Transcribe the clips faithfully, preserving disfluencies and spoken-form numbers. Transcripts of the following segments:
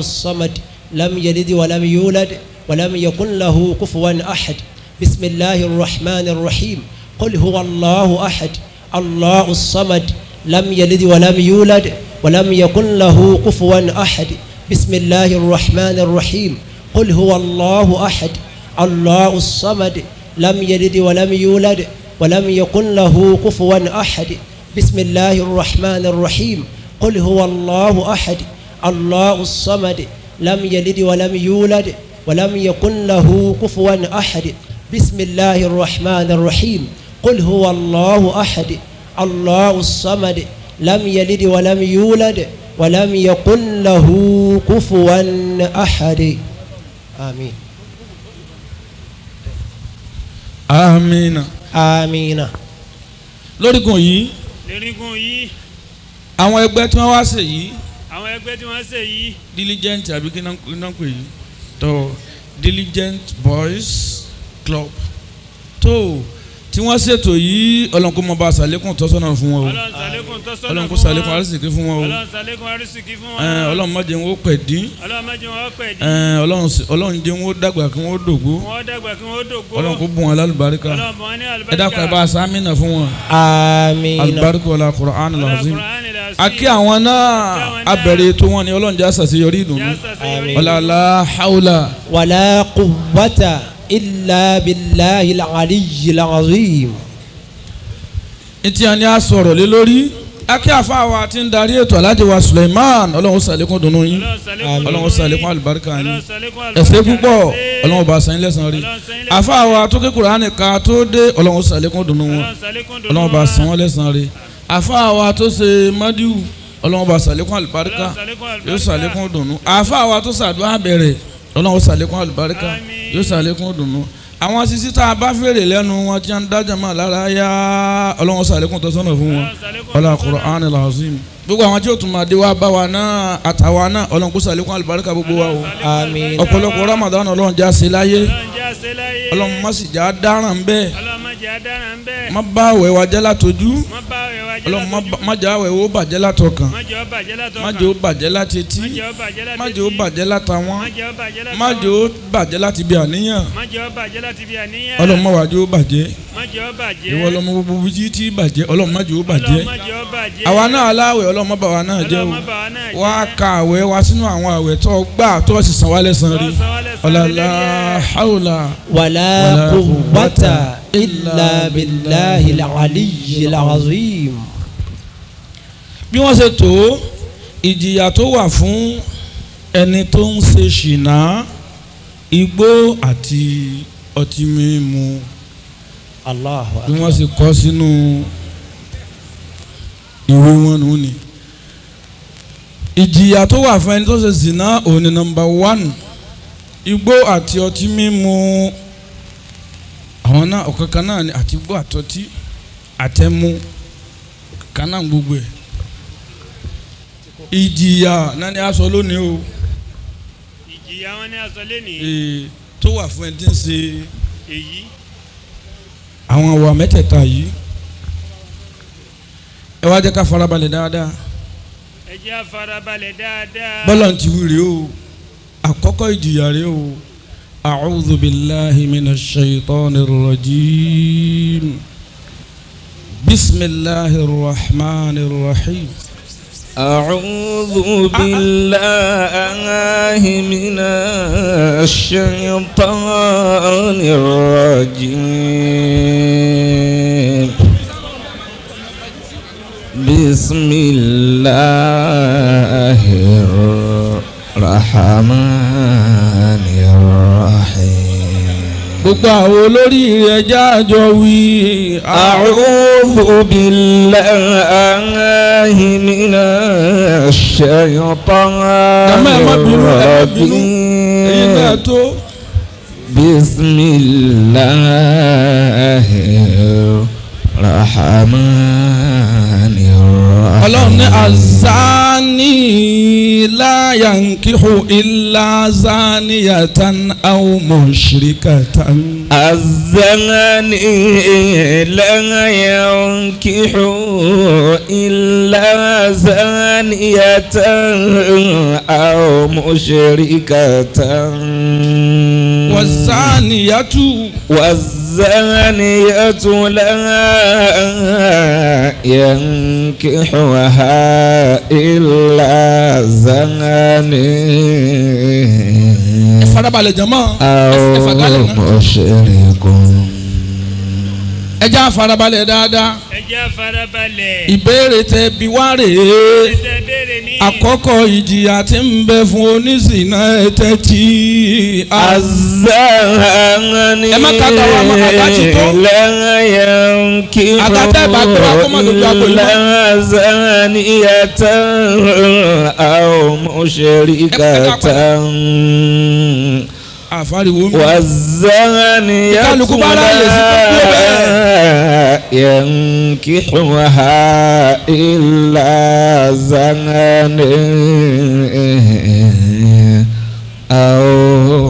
الصمد لم يلد ولم يولد ولم يكن له كفوا أحد. بسم الله الرحمن الرحيم. قل هو الله أحد الله الصمد لم يلد ولم يولد ولم يكن له كفوا أحد. بسم الله الرحمن الرحيم. قل هو الله أحد الله الصمد لم يلد ولم يولد ولم يكن له كفوا أحد. بسم الله الرحمن الرحيم. قل هو الله أحد الله الصمد لم يلد ولم يولد ولم يكن له كفوا أحد. بسم الله الرحمن الرحيم. قل هو الله أحد الله الصمد لم يلد ولم يولد ولم يكن له كفوا أحد. آمين آمين آمين. lórígun yìí lórígun yìí àwọn ẹgbẹ́ tí wọ́n wá ṣe yìí àwọn ẹgbẹ́ tí wọ́n ṣe yìí diligent àbí kí náà pè yìí tó diligent boys club tó tí wọ́n ṣètò yìí Ọlọ́run kó máa bá ṣàlékún tọ́sọ́nà fún wọn o Ọlọ́run kó ṣàlékún arísìkí fún wọn o Ọlọ́run má jẹ́ wọn ó pẹ̀ dín Ọlọ́run jẹ́ wọn ó dàgbà kí wọ́n ó dògbó Ọlọ́run kó bùn wọn lálùbáríkà ẹ dákun ẹ bá sàmínà fún wọn. Àmín. Alùbáríkà ọ̀la Kùránì làzim. Àkí àwọn náà abẹ̀rẹ̀ ètò wọn ni Ọlọ́run jẹ́ àṣàṣeyọrí ìdùnnú. Àmín. La hawla wala quwwata illa billahi al-aliyyil azim. Iti ani asoro le lórí aki afa wa tin dari ètò Alhaji wa Suleiman Ọlọ́run ṣàlékún dunu yín Ọlọ́run ṣàlékún albarka yín ẹ̀ṣẹ́ púpọ̀ Ọlọ́run bá san lẹ́san rí afa wa tó ké Qur'an ka tó dé Ọlọ́run ṣàlékún dunu wọn Ọlọ́run bá san lẹ́san rí afa wa tó ṣe madiu Ọlọ́run bá ṣàlékún albarka yó ṣàlékún dunu afa wa tó ṣàdúà bẹ̀rẹ̀ Ọlọ́run ṣàlékún albarka yóò ṣàlékún dùnú àwọn sisi tá a bá fèrè lẹ́nu wọn tí wọ́n ń dájà máa lára yá Ọlọ́run ṣàlékún tọ́sọ́nà fún wọn ọlá Qur'anil Azim gbogbo àwọn tí ó tún máa dé wá bá wa náà àtàwa náà Ọlọ́run kó ṣàlékún àlùbáríkà gbogbo wa o. Àmín. ọ̀pọ̀lọpọ̀ Ramadan Ọlọ́run já ṣe láyé Ọlọ́run má sì já dáràn bẹ́ẹ̀ má bá àwẹ̀ wa jẹ́ látọjú Ọlọ́run má já àwẹ̀ wo bàjẹ́ látọkàn má jẹ́ ó bàjẹ́ látẹtí má jẹ́ ó bàjẹ́ látàwọn má jẹ́ ó bàjẹ́ láti bí àníyàn Ọlọ́run má wá jẹ́ ó bàjẹ́ ìwọ lọmọ gbogbo bíi tí bàjẹ́ Ọlọ́run má jẹ́ ó bàjẹ́ àwa náà aláwẹ̀ Ọlọ́run má bà wá náà jẹ́ o wá ka àwẹ̀ wa sínú àwọn àwẹ̀ tó gbà tó sì san wá lẹ́san rí ọ̀làlá haúlà wàlá quwwata illa billahil aliyyil azim. Bí wọ́n ṣe tó ìjìyà tó wà fún ẹni tó ń ṣe ṣìnà igbó àti ọtí mímu bí wọ́n ṣe kọ́ sínú ìwé wọn nù ni ìjìyà tó wà fún ẹni tó ṣe zina òun ni nọ́mbà one igbó àti ọtí mímu àwọn náà ọ̀kankan náà ni àti igbó àtọtí àtẹmu kankan náà gbogbo ẹ̀ ìjìyà náà ni a sọ lónìí o ìjìyà wọn ni a sọ lónìí ee tó wà fún ẹni tí ń ṣe èyí àwọn ìwà mẹ́tẹ̀ẹ̀ta yìí ẹ wá jẹ́ ká farabalẹ̀ dáadáa. ẹ jẹ́ ká farabalẹ̀ dáadáa. bọ́lá ti wúre o àkọ́kọ́ ìjìyà rẹ o. a'udhu billahi minash shaitanir rajim. bismillahir rahmanir rahim. a'udhu billahi minash shaitanir rajim. بسم الله الرحمن الرحيم. gbogbo àwọn olórí rẹ̀ jájọ wí. أعوذ بالله من الشيطان الرجيم. بسم الله rahman. Ọlọ́run ní azan الزاني لا ينكح إلا زانية أو مشركة. الزاني لا ينكح إلا زانية أو مشركة. والزانية والزانية لا ينكحها إلا زاني أو مشرك. Ẹja farabalẹ̀ dáadáa. Ẹja farabalẹ̀. Ìbéèrè tẹ bi wá rèé. Àkọ́kọ́ ìjìyà tí ń bẹ fún onísìnà ẹ̀tẹ́ tí. Àzàhánì lẹ́yìn kí wọ́n lázàhánì yàtọ̀ àwọn òṣèré kàtà. والزانية لا ينكحها إلا زاني أو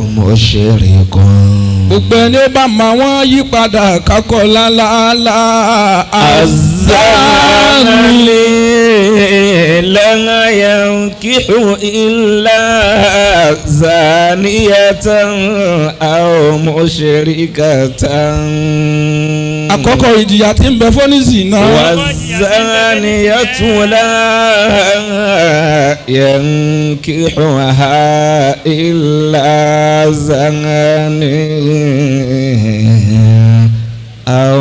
مشرك. Ugbeni ba ma won yi pada kakola la la azani la yankihu illa zaniyatan aw mushrikatan. Akoko idiya tin be foni zina zaniyatu la yankihuha illa zani أو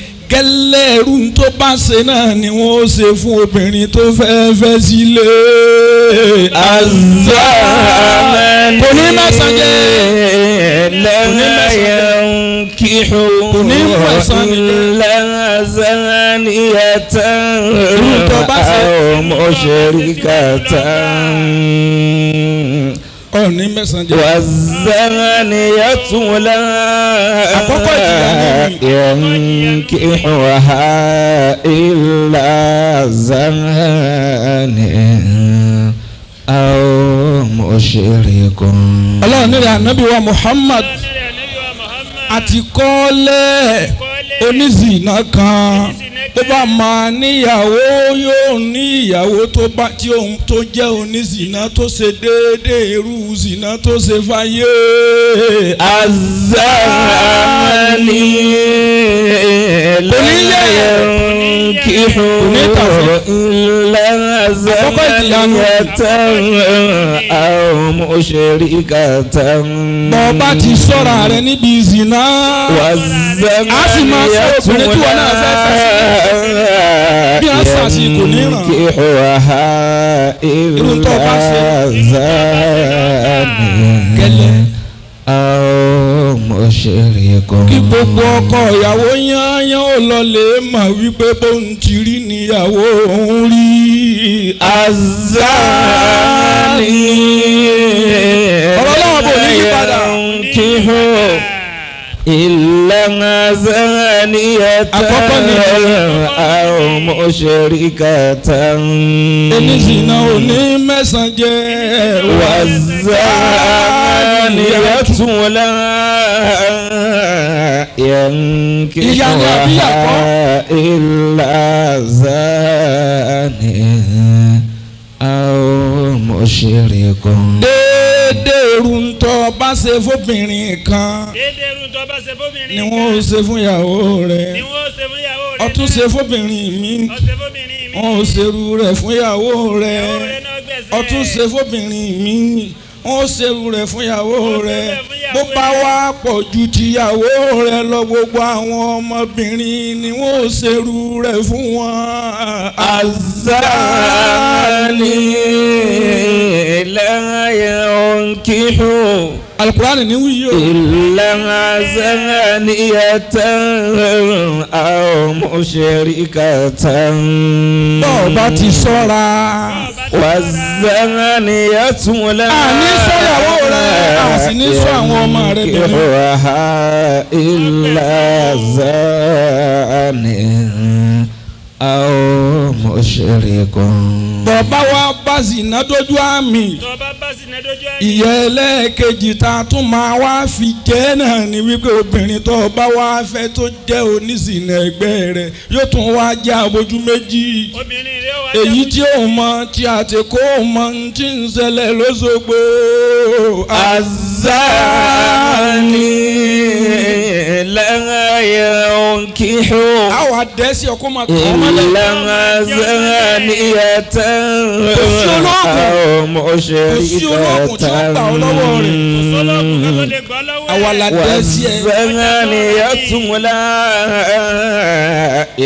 gẹ́lẹ́ irú tó bá ṣe náà ni wọ́n ó ṣe fún obìnrin tó fẹ́ fẹ́ sílé. Àzá kò ní mẹ́sàn-án jẹ́ lẹ́yìn. ينكحوا إلا زانية أو مشركة. والزانية لا ينكحها إلا زاني أو مشرك. الله نرى النبي ومحمد àti kọ́lẹ̀ onízìnà kan tó bá máa níyàwó yóò ní ìyàwó tó bá tí òun tó jẹ́ onízìnà tó ṣe déédéé irú zìnà tó ṣe fáyé. Azani lẹ́yìn kí oníkàwé ńlẹ́rànzẹ́ lẹ́yìn àwọn òṣèré kàtà. Bọ́ bá ti sọ́ra rẹ níbi zìnà. Wàzẹ́mẹ́ yẹn tún náà. ينكحها إلا زاني أو مشرك. Kí gbogbo ọkọ ìyàwó yányán ó lọ lè mà wípé bóun ti rí níyàwó òun rí. Azani ọlọ́wọ́ bò ní yípadà. إلا زانية أو مشركة. والزانية لا ينكحها إلا زاني أو مشرك. Dédèrú tó bá ṣe fóbìnrin kan. Dédèrú tó bá ṣe fóbìnrin kan. Ni wọ́n ó ṣe fún ìyàwó rẹ̀. Ni wọ́n ó ṣe fún ìyàwó rẹ̀. Ó tún ṣe fóbìnrin mi. Ó ṣe fóbìnrin mi. Wọ́n ó ṣerú rẹ̀ fún ìyàwó rẹ̀. Ìyàwó rẹ̀ náà gbẹ̀sẹ̀. Ó tún ṣe fóbìnrin mi. Wọ́n ó ṣerú rẹ̀ fún ìyàwó rẹ̀. Bó bá wá pọ̀ ju ti ìyàwó rẹ̀ lọ gbogbo àwọn ọmọbìnrin ni wọ́n ó ṣerú rẹ̀ fún wọn. Àzáàlì. لا ينكحوا القرآن نويو إلا زانية أو مشركة. بابا تشورا والزمانية لا ينكحها إلا زان أو مشرك. Bàbá wa bá zina dojú àmì. Ìyẹlẹ kejì tá tún máa wá fi jẹ́ náà ni wípé obìnrin tó bá wá fẹ́ tó jẹ́ onísìnà ẹgbẹ́ rẹ̀ yóò tún wá jẹ́ abojú méjì. Èyí tí ó mọ tí a ti kó mọ tí ń ṣẹlẹ̀ l'Óṣogbo. Azani lẹ́yìn kí ó. Àwọn àdẹ́sí ọkọ máa kọ́ ọmọ lẹ́yìn. Ìlànà Azani yẹ tẹ́. Kòsíolóògùn tí ó gbà ọ́ lọ́wọ́ rẹ̀. Àwàlà dẹ́sí ẹ̀. Zẹ́nàní yàtúmùlá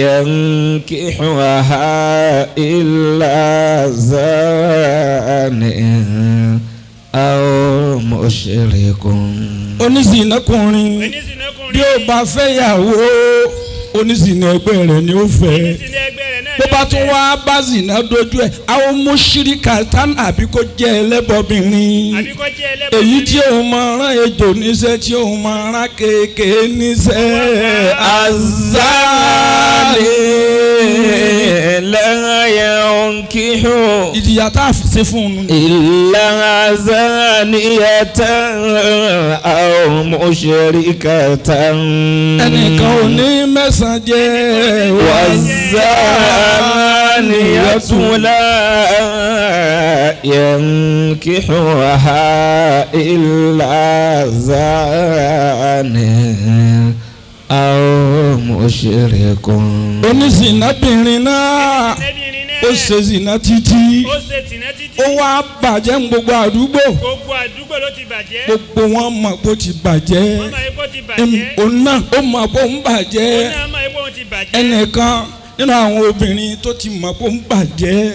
yankihuha illa zani aw mushrikun. Onísìnàkùnrin bí ó bá fẹ́ yàwó onísìnà ẹgbẹ́ rẹ̀ ni ó fẹ́. Bó bá tún wá bá zina dojú ẹ̀ àwọn mọ́ṣíríkà tán àbí kó jẹ́ ẹlẹ́bọ̀bìnrin èyí tí òun máa rán ejò níṣẹ́ tí òun máa rán kéékèé níṣẹ́. Azali lẹ́yìn ònkíhù. Ìjìyà tá a ṣe fún un. Ìlànà zaniyẹ tán àwọn mọ́ṣíríkà tán. Ẹnìkan ò ní mẹ́sàn-án jẹ́ wàzà. زانية لا ينكحها إلا زان أو مشرك. ونسينا بيننا ó ṣe zina títí ó wá bàjẹ́ gbogbo àdúgbò gbogbo wọn mọ̀ pé ó ti bàjẹ́ òun náà ó mọ̀ pé ó ń bàjẹ́. Ẹnìkan nínú àwọn obìnrin tó ti mọ̀ pé ó ń bàjẹ́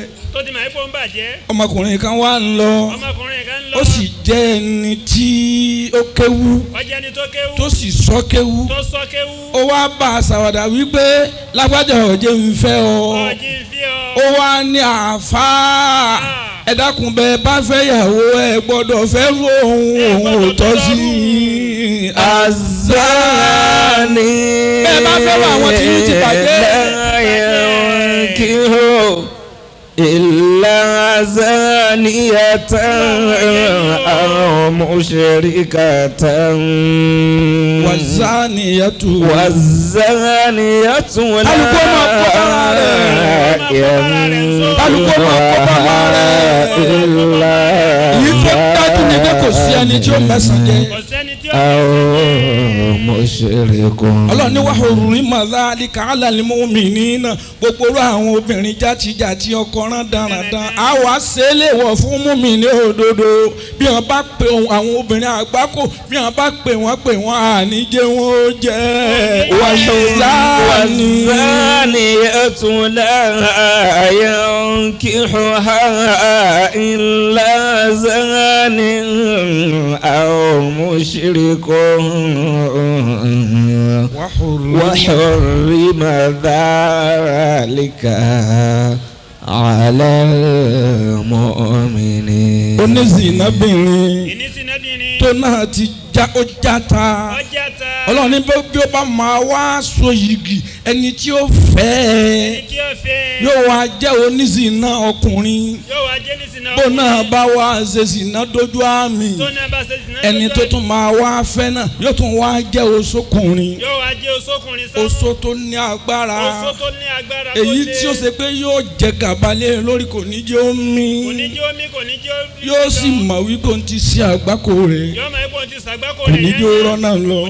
ọmọkùnrin kan wá ń lọ ó sì jẹ́ ẹni tí ó kéwú tó sì sọ kéwú ó wá bá a ṣàwàdà wípé lágbájá ọ̀jẹ̀ ń fẹ́ ọ. Ó wá ní àáfàá ẹ dákun bẹ bá fẹ́ yàwó ẹ gbọ́dọ̀ fẹ́ ro ohun òun ò tọ́ sí i. Azani bẹ bá fẹ́ wọ àwọn tí yìí ti bàjẹ́. Ìlà azaniya tán àwọn mọ̀ṣẹ̀ríkà tán. Wàzaniya tún. Wàzaniya tún lára. Alùpùpù máa kọ́ ara rẹ̀. Alùpùpù máa kọ́ ara rẹ̀. Yìí tó dájú ni pé kò sí ẹni tí ó mẹ́sàn-án jẹ́. Àwọn mọ̀ṣẹ̀ríkà. Ọlọ́run ní wàhùrùn màdá àlìkà àlàlímọ̀ omi nínà gbogbo àwọn obìnrin játijàti ọkọ rán dáradára. Àwa ṣe é lè wọ̀ fún múmi ní òdodo bí wọ́n bá pe àwọn obìnrin àgbákò bí wọ́n bá pe wọ́n pe wọ́n àníjẹ́ wọn ó jẹ́. Wazaniyatu tún la yankihuha illa zanin aw mushrikun. Wahurrima dhalika ala mu'minin. Onísìnàbìnrin tó náà ti já ó játa Ọlọ́run ní bí ó bá máa wá so yìgì ẹni tí ó fẹ́ yóò wá jẹ́ onísìnà ọkùnrin bó náà bá wá ṣe sìnà dojú àmì ẹni tó tún máa wá fẹ́ náà yóò tún wá jẹ́ oṣokùnrin oṣó tó ní agbára èyí tí ó ṣe pé yóò jẹ gàbálẹ̀ lórí kò ní jẹ́ omi yóò sì mọ̀ wípé ó ti ṣe àgbákò rẹ̀ kò ní jẹ́ ó rọ́nà lọ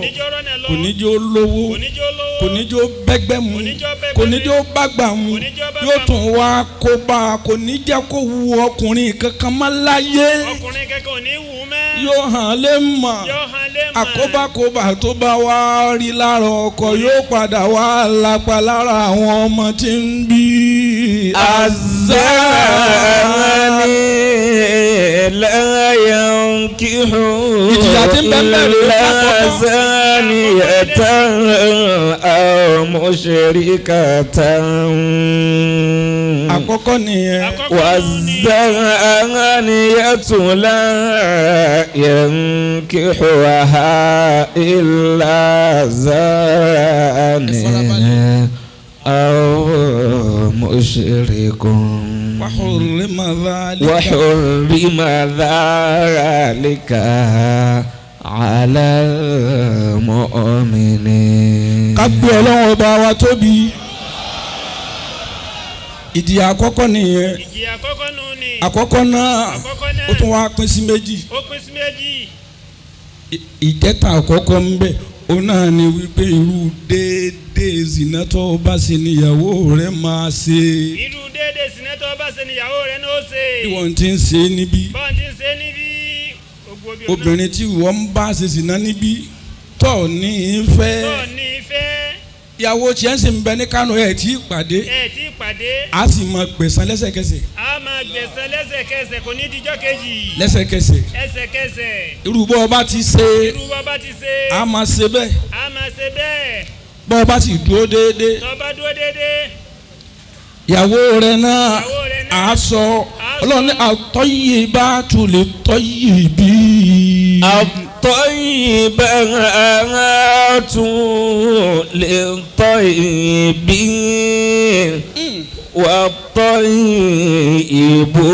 kò ní jẹ́ ó lówó kò ní jẹ́ ó bẹ́gbẹ́ mu kò ní jẹ́ ó bàgbà mu yóò tún wá kó bá a kò ní jẹ́ kó wu ọkùnrin kankan má láyé yóò hàn lé mọ̀ àkóbákóbá tó bá wá rí lára ọkọ yóò padà wá lápá lára àwọn ọmọ tí ń bí. الزاني لا ينكح إلا زانية أو مشركة والزانية لا ينكحها إلا زاني أو مشرك وحرم ذلك وحرم ذلك على المؤمنين. kábíyèsí Ọlọ́run ọba wa tóbi. ìdí àkọ́kọ́ nìyẹn. ìdí àkọ́kọ́ nìyẹn. àkọ́kọ́ náà ó tún wá pín sí méjì. ó pín sí méjì. ìjẹ́ta àkọ́kọ́ ń bẹ òun náà ni wípé irú déédéé. déédéé zina tó bá ṣe níyàwó rẹ̀ máa ṣe. irú déédéé zina tó bá ṣe níyàwó rẹ̀ náà ṣe. ìwọ̀n ti ń ṣe níbí. bọ́n ti ń ṣe níbí. obìnrin tí wọ́n bá ṣe zina níbí tọ̀ ní ìfẹ́. tọ̀ ní ìfẹ́. ìyàwó tiẹ̀ ń ṣe ń bẹ ní Kánò ẹ̀ tí pàdé. ẹ̀ tí pàdé. a sì máa gbẹ̀san lẹ́sẹ̀kẹsẹ̀. a máa gbẹ̀san lẹ́sẹ̀kẹsẹ̀ kò ní dijọ́ kejì. lẹ́sẹ̀kẹsẹ̀. lẹ́sẹ̀kẹsẹ̀. irú bó bá ti ṣe. irú bó bá ti ṣe. a máa ṣe bẹ́ẹ̀. a máa ṣe bẹ́ẹ̀. bó bá sì dúró déédéé. tó bá dúró déédéé. ìyàwó rẹ̀ náà á sọ Ọlọ́run ní àtọ́yìbátù lè tọ́yì bí. àtọ́yìbátù lè tọ́yì bí. wà á tọ́yì ìbò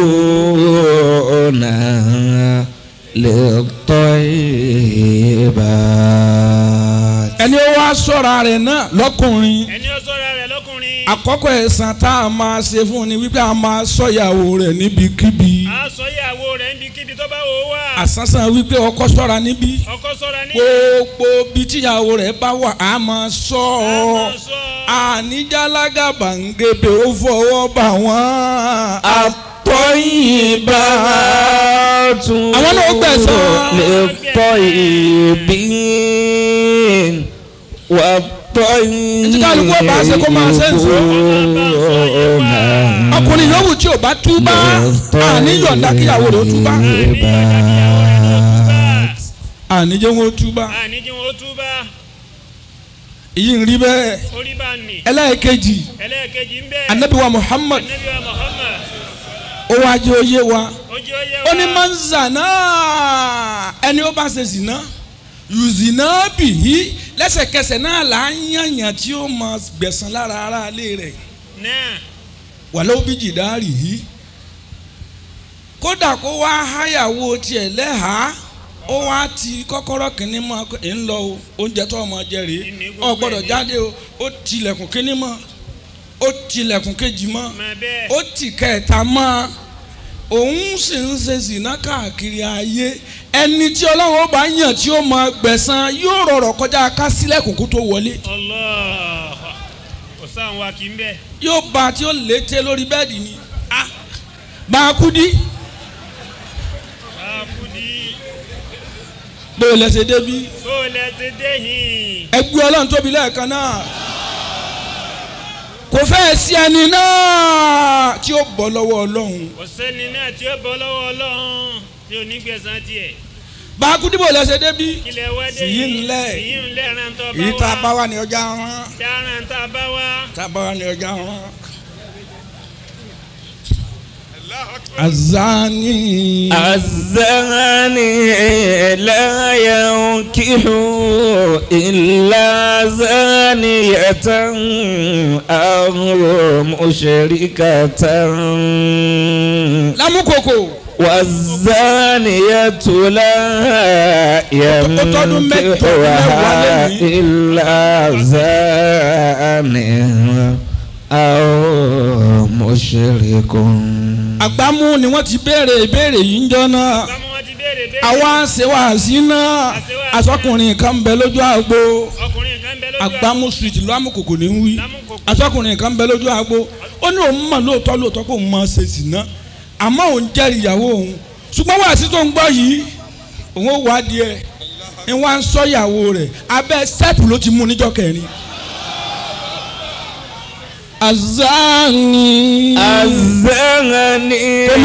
náà lè tọ́yì bá. ẹni ó wá sọ̀rọ̀ rẹ̀ náà lọ́kùnrin. ẹni ó sọ̀rọ̀ rẹ̀ lọ́kùnrin. àkọ́kọ́ ẹ̀san tá a máa ṣe fún ni wípé a máa sọ ìyàwó rẹ̀ níbikíbi. a sọ ìyàwó rẹ̀ níbikíbi tó bá wò ó wà. àsánsán wípé ọkọ ṣọ́ra níbí. ọkọ ṣọ́ra níbí. gbogbo bí tíyàwó rẹ̀ bá wà á máa sọ ọ́. a máa sọ ọ́. àníjàlágà bàǹgẹ̀bẹ̀ ó fọwọ́ bà wọ́n. àtọ́yìnbátù àwọn náà gbẹ̀san. lè tọ́ ìbí wà tọ́yìn ọkùnrin yòówù tí ò bá túbá àníyàn dákìyàwó ló túbá àníjẹ́ wọn ó túbá èyí ń rí bẹ́ẹ̀. ẹlẹ́ẹ̀kejì Ànábì wa Muhammad ó wá jẹ́ oyé wa ó ní man zana ẹni ó bá ṣe zina yuzina bihi lẹ́sẹ̀kẹsẹ̀ náà là ń yànyàn tí ó máa gbẹ̀san lára ara ilé rẹ̀ wàlẹ́ òbí jìdárì yìí kódà kó wá háyàwó tiẹ̀ lẹ́hàá ó wá ti kọ́kọ́rọ́ kìíní mọ́ ẹ̀ ń lọ o oúnjẹ tó ọmọ jẹ rèé ọ gbọ́dọ̀ jáde o ó tilẹ̀kùn kìíní mọ́ ó tilẹ̀kùn kejì mọ́ ó ti kẹta mọ́ òun sì ń ṣe zina káàkiri ayé ẹni tí Ọlọ́run bá yàn tí ó máa gbẹ̀san yóò rọrọ̀ kọjá ká sílẹ̀kùn kó tó wọlé. Allah kò sáà wá kí n bẹ́ẹ̀. yóò bá tí ó lété lórí bẹ́ẹ̀dì ni bá a kú dí. bá a kú dí. bó o lẹ ṣe dé bí. bó o lẹ ṣe dé yìí. ẹgbẹ́ Ọlọ́run tóbi lẹ́ẹ̀kan náà kò fẹ́ sí ẹni náà tí ó bọ́ lọ́wọ́ Ọlọ́run. kò sẹ́ni náà tí ó bọ́ lọ́wọ́ Ọlọ́run tí ò ní gbẹ̀san tiẹ̀. báàkú dìbò lẹ́sẹ̀ débi. ilẹ̀ wá dé yìí ńlẹ̀ yìí ńlẹ̀ rántọ́ bá wá. èyí tá a bá wá ní ọjà rán. tá a rán tá a bá wá. tá a bá wá ní ọjà rán. الزاني الزاني لا ينكح إلا زانية أو مشركة والزانية لا ينكحها إلا زاني أو مشرك. àgbámú ni wọ́n ti béèrè ìbéèrè yìí ń jọ náà àwa ń ṣe wàásí náà asọ́kùnrin kan ń bẹ lójú àgbo àgbámú street lámùkòkò ní wí asọ́kùnrin kan ń bẹ lójú àgbo ó ní òun mọ̀ lóòótọ́ lóòótọ́ kó mọ̀ ṣe zìnà àmọ́ òun jẹ́rìí ìyàwó òun ṣùgbọ́n wàásí tó ń gbọ́ yìí òun ó wádìí ẹ̀ ni wọ́n á ń sọ ìyàwó rẹ̀ abẹ́ sẹ́ẹ̀pù ló ti mú níjọ́ kẹrin. الزاني الزاني لا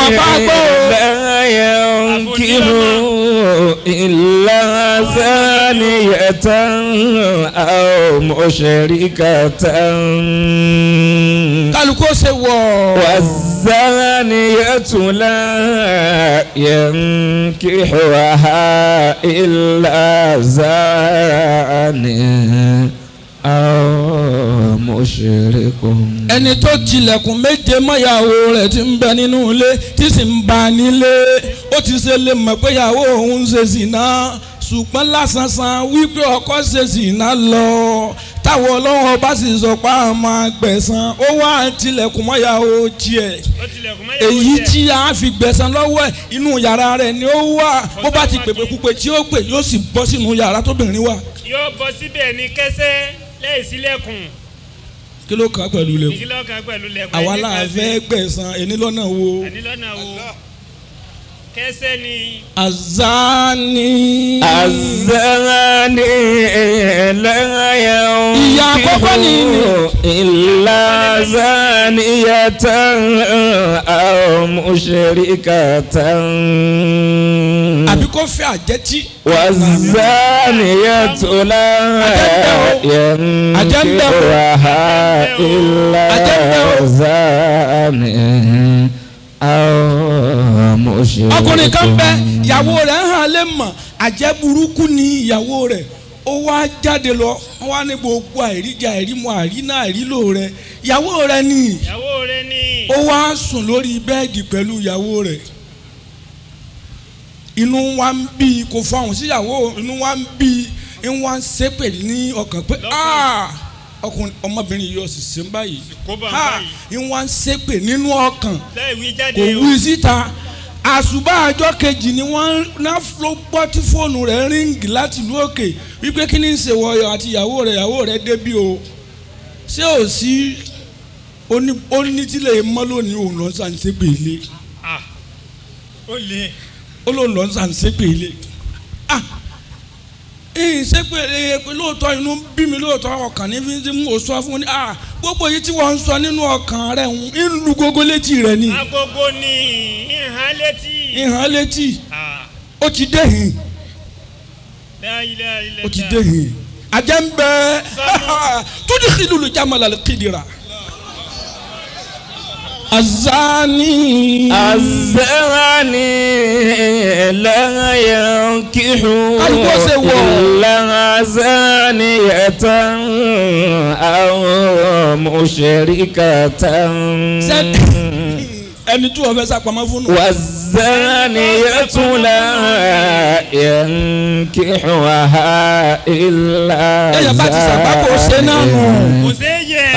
ينكح إلا زانية أو مشركة والزانية لا ينكحها إلا زاني أو مشركون. أني توجيلا كم بجمع يا ولد تباني نولي تسمباني لي أتسلم مبيا وانزينا سوكم لا سانسان ويبي أكوزينا لو تاولون هباسي زوبا مكبسان أو أنتيلا كم يا ولد eyiti a fi gbesan lowo inu yara re ni o wa bo ba ti pepe kupe ti o pe yo si bo sinu yara to binrin wa yo bo sibe ni kese le silekun kilo kan pelu le kilo kan pelu le awa la fe gbesan eni lona wo eni lona wo kese ni azani azani la ya ya koko ni illa zaniyatan aw mushrikatan abi ko fe ajeti wa zaniyatu la ajanda illa zani ọkùnrin kan bẹ ìyàwó rẹ̀ hàn lè mọ̀ àjẹ́ burúkú ni ìyàwó rẹ̀ ó wá jáde lọ wá ní gbogbo àìríjà àìrímọ àìrínà àìrílò rẹ̀ ìyàwó rẹ̀ ni ó wá sùn lórí bẹ́ẹ̀dì pẹ̀lú ìyàwó rẹ̀ inú wa ń bí kò fọhùn sí ìyàwó inú wa ń bí ń wá ń ṣépè ní ọkàn pé ọkùnrin ọmọbìnrin yóò sì ṣe báyìí ha ìwọ̀n ṣépè nínú ọkàn kò wí síta àṣùbà àjọ kejì ni wọ́n náà ló gbọ́ tí fóònù rẹ̀ ríǹgì láti ìlú òkè wípé kí ni ń ṣe wọ̀yọ̀ àti ìyàwó rẹ̀ ìyàwó rẹ̀ débí o ṣé ò sí onítílẹ̀ mọ́ lónìí òun lọ́n sàn ṣépè ilé ó lóun lọ́n sàn ṣépè ilé ìyìn ṣépè pé lóòótọ́ inú bí mi lóòótọ́ ọkàn ní fi ń ti mú oṣù fún ni gbogbo yìí tí wọ́n ń sọ nínú ọkàn rẹ̀ ń lu gógó létí rẹ̀ ni. agogo ni ìhàn létí. ìhàn létí ó ti déhìn ó ti déhìn ajá ń bẹ túdú sílùlù jámàlà kìdìrà. الزاني الزاني لا ينكح إلا زانية أو مشركة والزانية لا ينكحها إلا زاني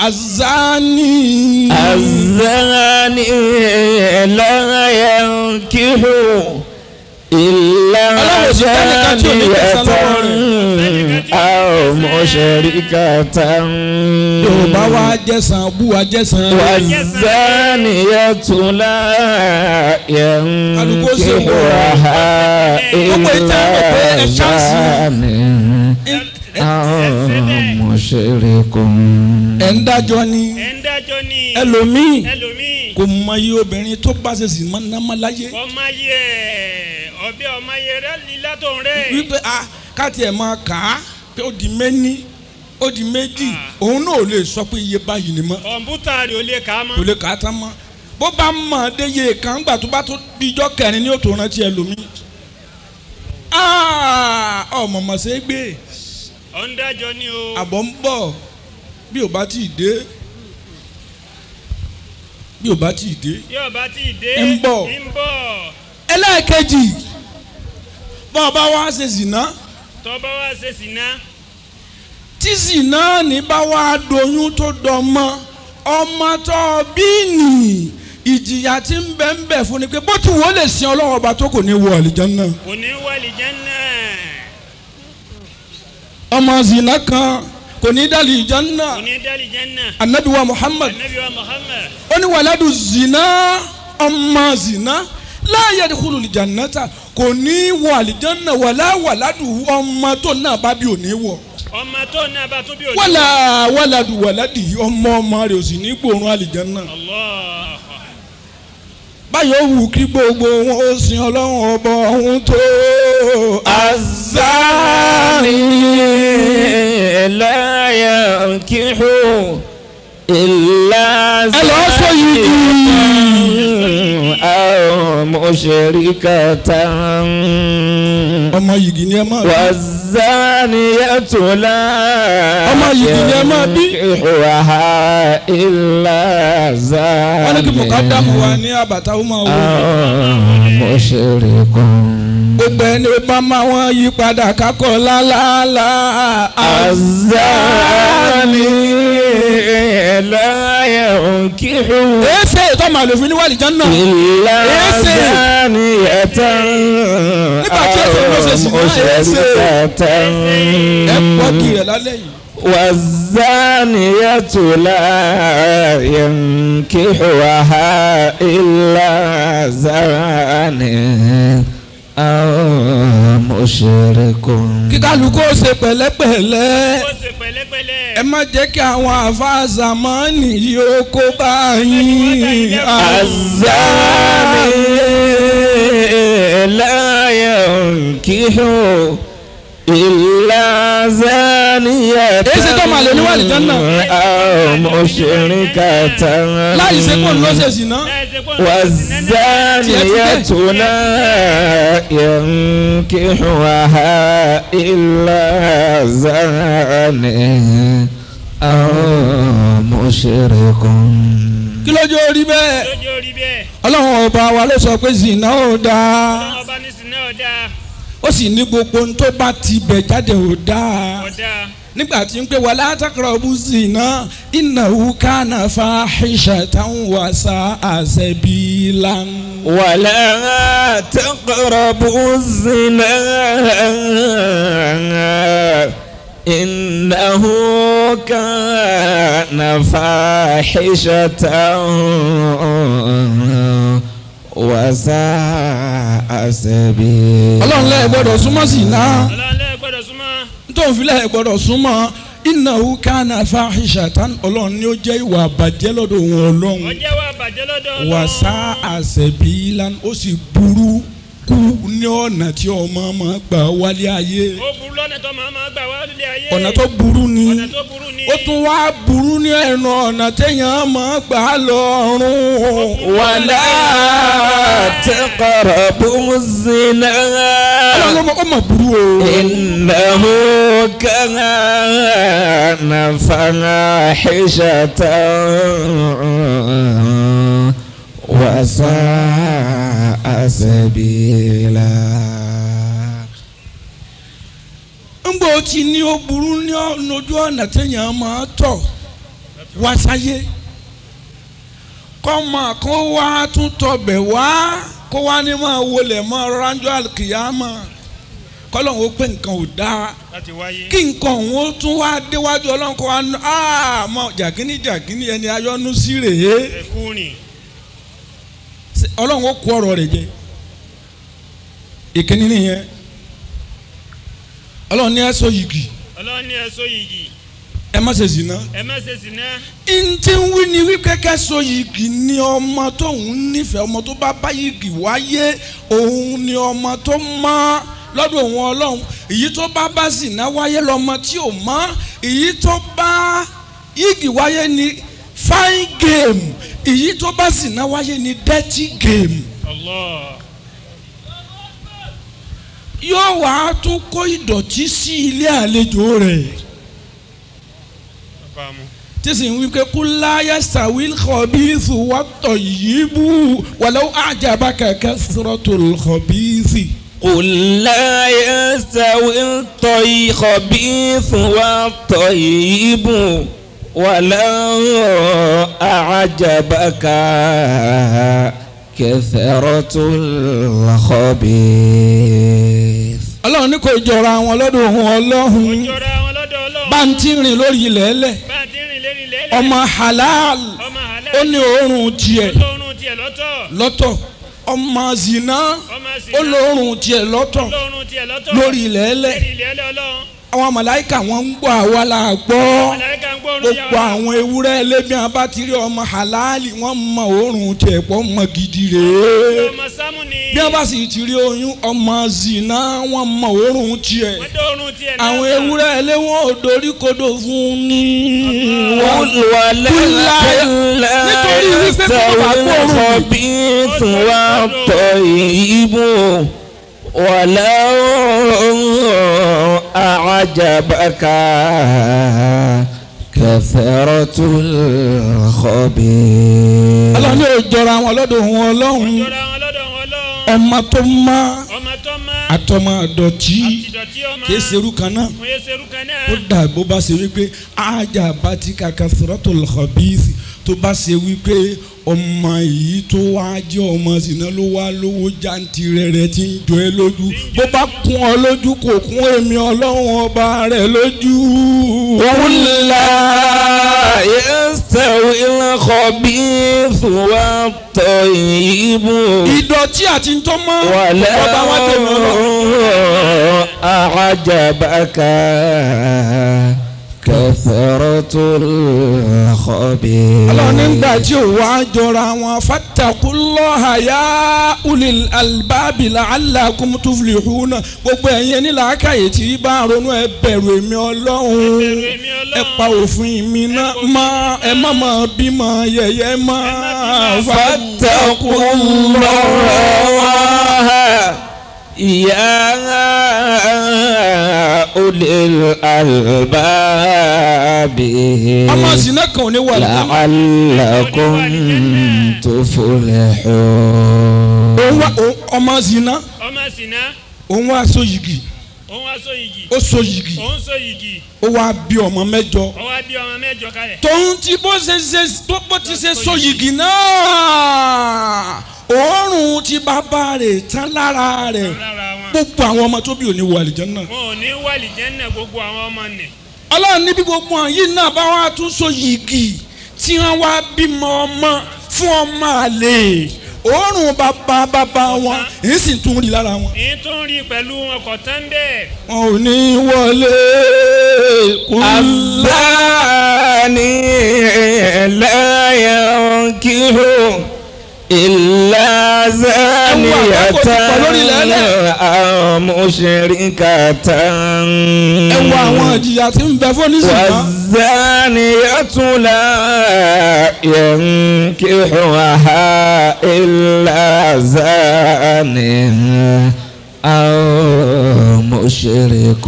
الزاني الزاني لا ينكح إلا زانية أو مشركة والزانية لا ينكحها إلا زانية àwọn mọ̀ṣẹ̀rẹ̀kùn. ẹ̀ ń dájọ́ ni ẹlòmíì kò mọ iye obìnrin tó bá ṣe sì máa ń námọ́ láyé. ọmọ yẹ ọbẹ̀ ọmọ yẹ rẹ lílá tó ń rẹ. wípé a káàtì ẹ̀ máa kà á pé ó di mẹ́ni ó di méjì òun náà ò lè sọ pé iye báyìí ni mọ́. kọ̀ǹpútà rẹ̀ ò lè kà á mọ́. ò lè kà á tán mọ́. bó bá mọ̀ ọ́ déye kan gbà tó bá tó dijọ́ kẹrin ni ó tó rántí ẹlòmíì. ọmọ mọ̀ ṣe gbé ọ̀ndájọ́ ni o. àbọ̀ ń bọ̀ bí o bá ti dé bí o bá ti dé bí o bá ti dé ń bọ̀ ẹlẹ́ẹ̀kejì bọ́ ọ bá wá ṣe zìnà tọ́ bá wá ṣe zìnà tí zìnà ní bá wá doyún tó dọ̀ mọ́ ọmọ tó bí ni ìjìyà tí ń bẹ ńbẹ̀ fún ni pé bó ti wọ́ lè sin Ọlọ́run Ọba tó kò ní wọ àlìjánnà kò ní wọ àlìjánnà ọmọ zina kan kò ní dali janna kò ní dali janna Ànábì wa Muhammad Ànábì wa Muhammad ó ní waladu zina ọmọ zina la yadkhulul jannata kò ní wọ àlìjánnà wala waladu ọmọ tó náà bá bí ò ní wọ ọmọ tó náà bá tó bí ò ní wọ wala waladu waladi ọmọ ọmọ rẹ̀ ò sì ní gbọ́run àlìjánnà Allah báyọ̀ wù kí gbogbo wọn ó sin Ọlọ́run Ọba ọ̀hún tó azani la yankihu illa zani aw mushrikatan ọmọ yìgì ni ẹ máa bí wazaniyatu la ọmọ yìgì ni ẹ máa bí ìhùwàhà illa zani wọn ní kí mùkádàmù wa ní àbàtà ó máa wọ mushrikatan gbogbo ẹni bá máa wọ́n yí padà kákọ́ lálálá azani láyà òkìhù. èsè tó máa lò fún ní wàlìjá náà. ìlà azani ẹ̀tàn àwọn òṣèré ẹ̀tàn. ẹ pọ́ kí ẹ lálẹ́ yìí. والزانية لا ينكحها إلا زان àwọn mọ̀ṣẹ̀rẹ̀kọ̀. kí kálukú ṣe pẹ̀lẹ́pẹ̀lẹ́ ẹ má jẹ́ kí àwọn àfáàzà máa nìyí oko bá yín. àzámi láyà kíhó ìlà zániyà tán. èyí ṣe tó màlẹ́ ní wàlìjọ́ náà. àwọn mọ̀ṣẹ̀rẹ̀kàtà. láì ṣe kó ló ṣe sí náà. والزانية لا ينكحها إلا زان أو مشرك kí ló jẹ́ orí bẹ́ẹ̀ Ọlọ́run Ọba wa ló sọ pé zina ò dáa ó sì ní gbogbo ohun tó bá ti bẹ̀ jáde ò dáa nígbà tí ń pé wala taqrabu zina innahu kana fahishatan wa sa'a sabilan. wala taqrabu zina innahu kana fahishatan wa sa'a sabilan. Ọlọ́run lẹ́ẹ̀ gbọ́dọ̀ súnmọ́ zina tó fi lẹ́yìn gbọ́dọ̀ súnmọ́ innahu kana fahishatan ọlọ́run ni ó jẹ́ ìwà àbàjẹ́ lọ́dọ̀ wọn ọlọ́run wa sa'a sabilan ó sì burú kú ní ọ̀nà tí ọmọ máa gbà wálé ayé ọ̀nà tó burú ni ó tún wá burú ní ẹnu ọ̀nà téèyàn máa gbà lọ́rùn. wala taqrabu zina. ọlọ́run ọmọ burú o. innahu kana fahishatan wa sa'a sabila. ngbọ́ tí ní ó burú ní ojú ọ̀nà téèyàn máa tọ̀ wá sáyé kọ́mọ kan wá tún tọbẹ̀ wá kó wá ní máa wọlé máa ránjọ́ àlùkìyámà kọ́lọ́n ó pé nǹkan ò dáa kí nǹkan òun ó tún wá déwájú ọlọ́run kó wá nù àmọ́ jàgínní jàgínní ẹni ayọ́nú sí rèé ọlọ́run ó kó ọ̀rọ̀ rẹ̀ jẹ ìkíní nìyẹn ọlọ́run ní ẹ sọ yìgì ọlọ́run ní ẹ sọ yìgì ẹ má ṣe zìnà ẹ má ṣe zìnà. ntí ń wí ni wípé kẹ́kẹ́ sọ yìgì ni ọmọ tó ń nífẹ̀ẹ́ ọmọ tó bá bá yìgì wáyé òun ni ọmọ tó mọ́ lọ́dọ̀ òun ọlọ́run èyí tó bá bá zìnà wáyé lọ́mọ tí ò mọ́ èyí tó bá yìgì wáyé ni fine game èyí tó bá zìnà wáyé ni dirty game. Allah. yóò wá tún kó ìdọ̀tí sí ilé àlejò rẹ̀ tí sì ń wí pé kul la yastawil khabithu wat-tayyibu walau a'jabaka kathratul khabithi. kul la yastawil khabithu wat-tayyibu. ولو أعجبك كثرة الخبيث. Ọlọ́run ní kò jọra wọn lọ́dọ̀ ohun Ọlọ́run. Bántìrìn lórí ilẹ̀ ẹlẹ̀. Ọmọ halal. Ó ní òórùn tiẹ̀. Lọ́tọ̀. Ọmọ zina. Ó lóórùn tiẹ̀ lọ́tọ̀. Lórí ilẹ̀ ẹlẹ̀. Àwọn màláíkà wọn ń gbọ́ àwa la gbọ́. Gbogbo àwọn ewúrẹ́ ẹlẹ́bí abátìrí ọmọ halali wọ́n mọ òórùn tiẹ̀ pọ̀ mọ gidi rèé. Bí wọ́n bá sì ti rí oyún ọmọ zina wọ́n mọ òórùn tiẹ̀. Àwọn ewúrẹ́ ẹlẹ́wọ̀n ò dorí kodò fún ni. Wọ́n wà lẹ́la nítorí wípé kò bá gbóòórùn bí tún wá tọ̀ ìbò. ولو أعجبك كثرة الخبيث. الله نجرا ولده ولهم أما توما أتوما دوتي كيسيرو كنا ودا بوبا سيريبي أعجبتك كثرة الخبيث توبا سيريبي ọmọ yìí tó wá jẹ́ ọmọ zina ló wá lówó jàǹtìrẹ rẹ tí ń jọ ẹ́ lójú bó bá kún ọ lójú kò kún èmi ọlọ́run ọba rẹ lójú. Qul la yastawi al-khabithu wat-tayyibu. Ìdọ̀tí àti ntọ́mọ́ ọba wa tẹ̀lé ọlọ́run. A'jabaka kathratul khabith. Allah nígbà tí ó wá jọra wọn fattaqullaha ya ulil albabi la'allakum tuflihuna. Gbogbo ẹ̀yin ní làákàyè tí bá ronú ẹ bẹ̀rù èmi Ọlọ́run ẹ pa òfin mi náà má ẹ má má bímọ yẹ̀yẹ́ má. Fattaqullaha يا أولي الألباب لعلكم تفلحون. ọmọ zina òun wá so yìgì ó so yìgì ó wá bí ọmọ mẹ́jọ tóun ti bó ti ṣe so yìgì náà òórùn tí bàbá rẹ̀ tán lára rẹ̀ gbogbo àwọn ọmọ tó bí ò ní wọ àlìjánnà. Wọn ò ní wọ àlìjánnà gbogbo àwọn ọmọ nì. Ọlọ́run níbi gbogbo àyín náà bá wá tún so yìgì tí wọ́n wá bímọ ọmọ fún ọmọ àlè òórùn bàbá bàbá wọn èyí sì tún rí lára wọn. èyí tún rí pẹ̀lú ọkọ̀ tán bẹ́ẹ̀. wọn ò ní wọlé kúrú. Àlàní láyà kírò. إلا زانية أو مشركة والزانية لا ينكحها إلا زان أو مشرك.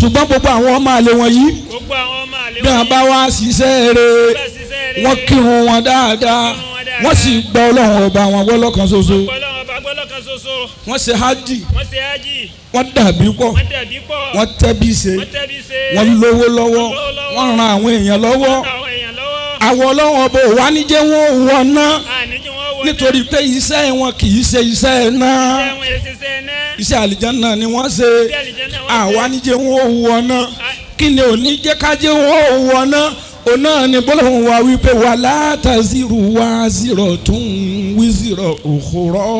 ṣùgbọ́n gbogbo àwọn ọmọ àlè wọn yìí bí wọn bá wá ṣiṣẹ́ rẹ̀ wọ́n kírun wọn dáadáa wọ́n sì gba ọlọ́run ọba wọn gbọ́ lọ́kan ṣoṣo wọ́n ṣe hajj wọ́n dàbí pọ̀ wọ́n tẹ́bí ṣe wọ́n lówó lọ́wọ́ wọ́n ran àwọn èèyàn lọ́wọ́ àwọn ọlọ́run ọba ò wá ní jẹ́ wọn ò wọ́n ná nítorí pé iṣẹ́ wọn kì í ṣe iṣẹ́ náà iṣẹ́ àlìjánnà ni wọ́n ṣe àwa níjẹ́ wọn ò wọ náà kí ni òní jẹ́ kájẹ́ wọn ò wọ náà òun náà ni bọ́lọ́hún wa wípé wà látàzírù wá zírọ̀ tún wí zírọ̀ òkúrọ̀.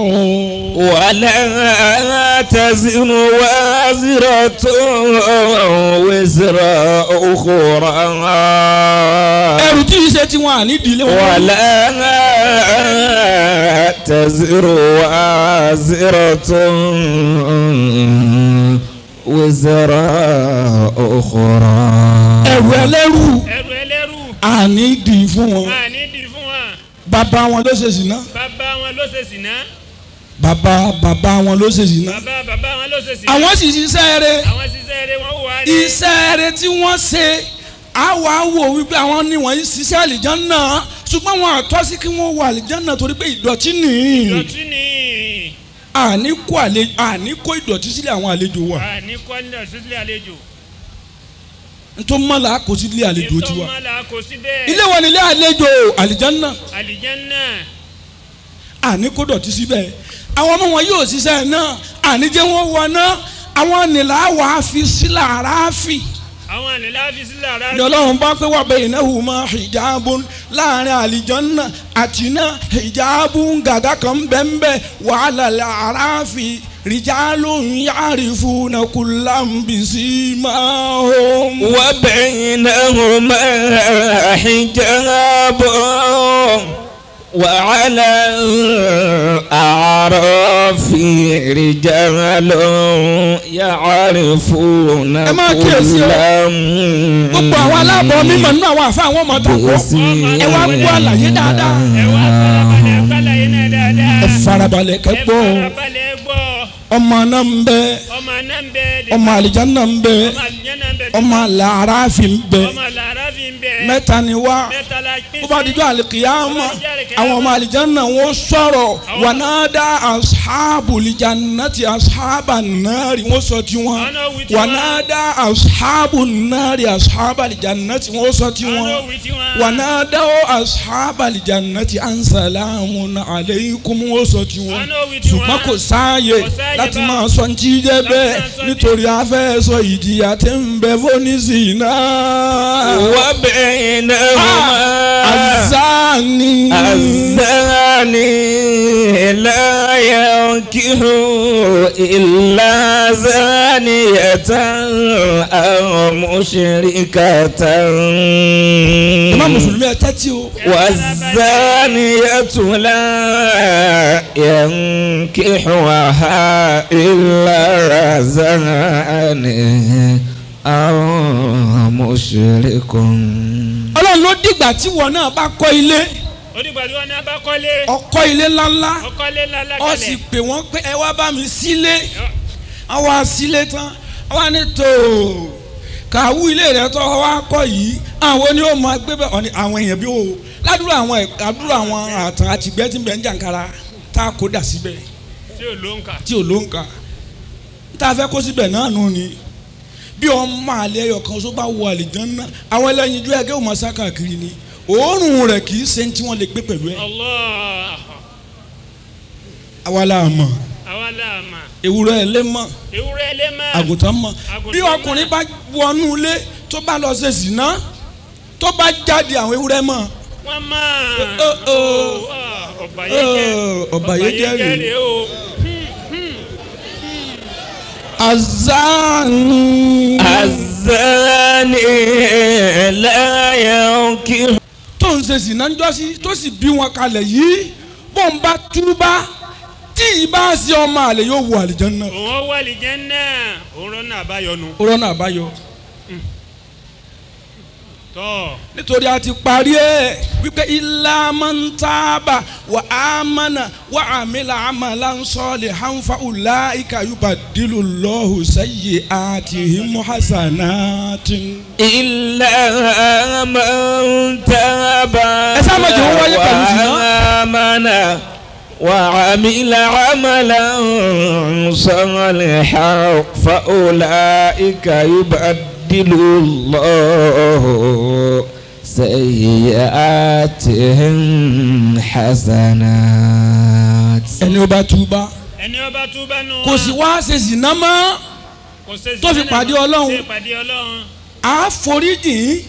wà látàzírù wá zírọ̀ tún wí zírọ̀ òkúrọ̀. ẹrù tí ìṣe tí wọn à ní ìdílé wọn. wà látàzírù wá zírọ̀ tún wí zírọ̀ òkúrọ̀. ẹrù ẹlẹ́rù. àní dì fún wọn bàbá wọn ló ṣe sìná bàbá bàbá wọn ló ṣe sìná àwọn sì ṣiṣẹ́ rẹ̀ iṣẹ́ rẹ̀ tí wọ́n ṣe àwa wò wípé àwọn ni wọ́n yìí ṣiṣẹ́ àlìjánnà ṣùgbọ́n wọn àtọ́ sí kí wọ́n wọ àlìjánnà torí pé ìdọ̀tí nìyí. àní kó àlejò àní kó ìdọ̀tí sílé àwọn àlejò wa. Àní kó ìdọ̀tí sílé àlejò. Ntọ́ mọ́lá kò sí ilé àlejò tiwa. Ntọ́ mọ́lá kò sí bẹ́ẹ̀. Ilé wa ni ilé àlejò àlìjánná. Àlìjánná. Àní kó dọ̀tí síbẹ̀. Àwọn ọmọ wọn yóò ṣiṣẹ́ náà. Àní jẹ́ wọ́n wọ náà. Àwọn ànìlá wàá fi sílẹ̀ ara fi. Àwọn ànìlá fi sílẹ̀ ara fi. Ọlọ́run bá pé wà bẹ́yìn náà hù máa hijabun láàrin àlìjánná àti náà hijabun gàgà kan bẹ́ẹ̀ wàhálà ara fi. رجال يعرفون كلا بسيماهم وبينهما حجاب وعلى الأعراف رجال يعرفون كلا بسيماهم ọmọ náà ń bẹ ọmọ àlìjáná ń bẹ ọmọ làráàfì ń bẹ mẹ́ta ni wá ó bá dijọ́ àlìkìyàmà àwọn ọmọ àlìjáná wọn sọ̀rọ̀ wà náà dá asáàbù lìjáná ti asáàbà nàárì wọn sọ tiwọn wà náà dá asáàbù nàárì asáàbà lìjáná ti wọn sọ tiwọn wà náà dá asáàbà lìjáná ti ansàlámù aláìkùm wọn sọ tiwọn ṣùgbọ́n kò sáàyè láti máa sọ jí jẹ́ bẹ́ẹ̀ nítorí a fẹ́ sọ ìjìyà tí ń bẹ fónísì náà. wọ́n bẹ̀rẹ̀ náà wọ́n máa. azani. azani láyà kíhù ìlà zaniyatan aw mushrikatan. ẹ má mùsùlùmí ẹ tẹ́tí o. wà zaniyatu láyà kíhù àhá. إلا رزقني أو مشرك. Ọlọ́run ló dìgbà tí wọn náà bá kọ́ ilé. Ó dìgbà tí wọn náà bá kọ́ ilé. Ọkọ ilé ńláńlá. Ọkọ ilé ńláńlá kalẹ̀. Ó sì pè wọ́n pé ẹ wá bá mi sílé. Àwọn àsílé tán. Àwọn àníto kàwú ilé rẹ̀ tó wá kọ́ yìí. Àwọn ni ó máa gbé bẹ́ẹ̀ àwọn èèyàn bí o. Ládùúrà àwọn àdúrà àwọn àtàn àtìgbẹ́ tí ń bẹ ń jàǹkara tá a kó dà síbẹ̀. Tí ò ló ń kà. Tí ò ló ń kà. Tá a fẹ́ kó síbẹ̀ náà nù ni. Bí ọmọ àlẹ́ ẹyọkan tó bá wọ àlìjánná. Àwọn ẹlẹ́yin ojú ẹgẹ́ ò máa sá káàkiri ni. Òórùn rẹ̀ kì í ṣe tí wọ́n lè gbé pẹ̀lú ẹ̀. Allah. Àwa la mọ̀. Àwa la mọ̀. Ewúrẹ́ lé mọ̀. Ewúrẹ́ lé mọ̀. Àgùntàn mọ̀. Bí ọkùnrin bá wọnú ilé tó bá lọ ṣe zìnà tó bá jáde àwọn ewúrẹ́ mọ̀. Wọ́n mọ̀. Ọ̀bàyéjẹ́ rèé o. الزاني الزاني لا ينكح tó ń ṣe zìnà ń jọ́sí tó sì bí wọn kalẹ̀ yìí bó ń bá túbá tí ìbá ṣe ọmọ àlè yóò wọ àlìjánná. òun wọ àlìjánná òun náà àbáyọ nu. òun náà àbáyọ. nítorí a ti parí ẹ wípé ilá máa ń tábà wà á mánà wà á mílà á máa lánsọ́ọ̀lì hánfà ọ̀la ìkàyùbà dìlù lọ́hùn sẹ́yìn àti muhassanatin. ilá máa ń tábà wà á mánà wà á mílà á máa lánsọ́ọ̀lì hánfà ọ̀la ìkàyùbà dìlù. يبدل الله سيئاتهم حسنات. ẹni ó bá túbá. ẹni ó bá túbá nù. kò sì wá ṣe zìnà mọ́. kò ṣe zìnà mọ́. tó fi pàdé Ọlọ́run. a foríjì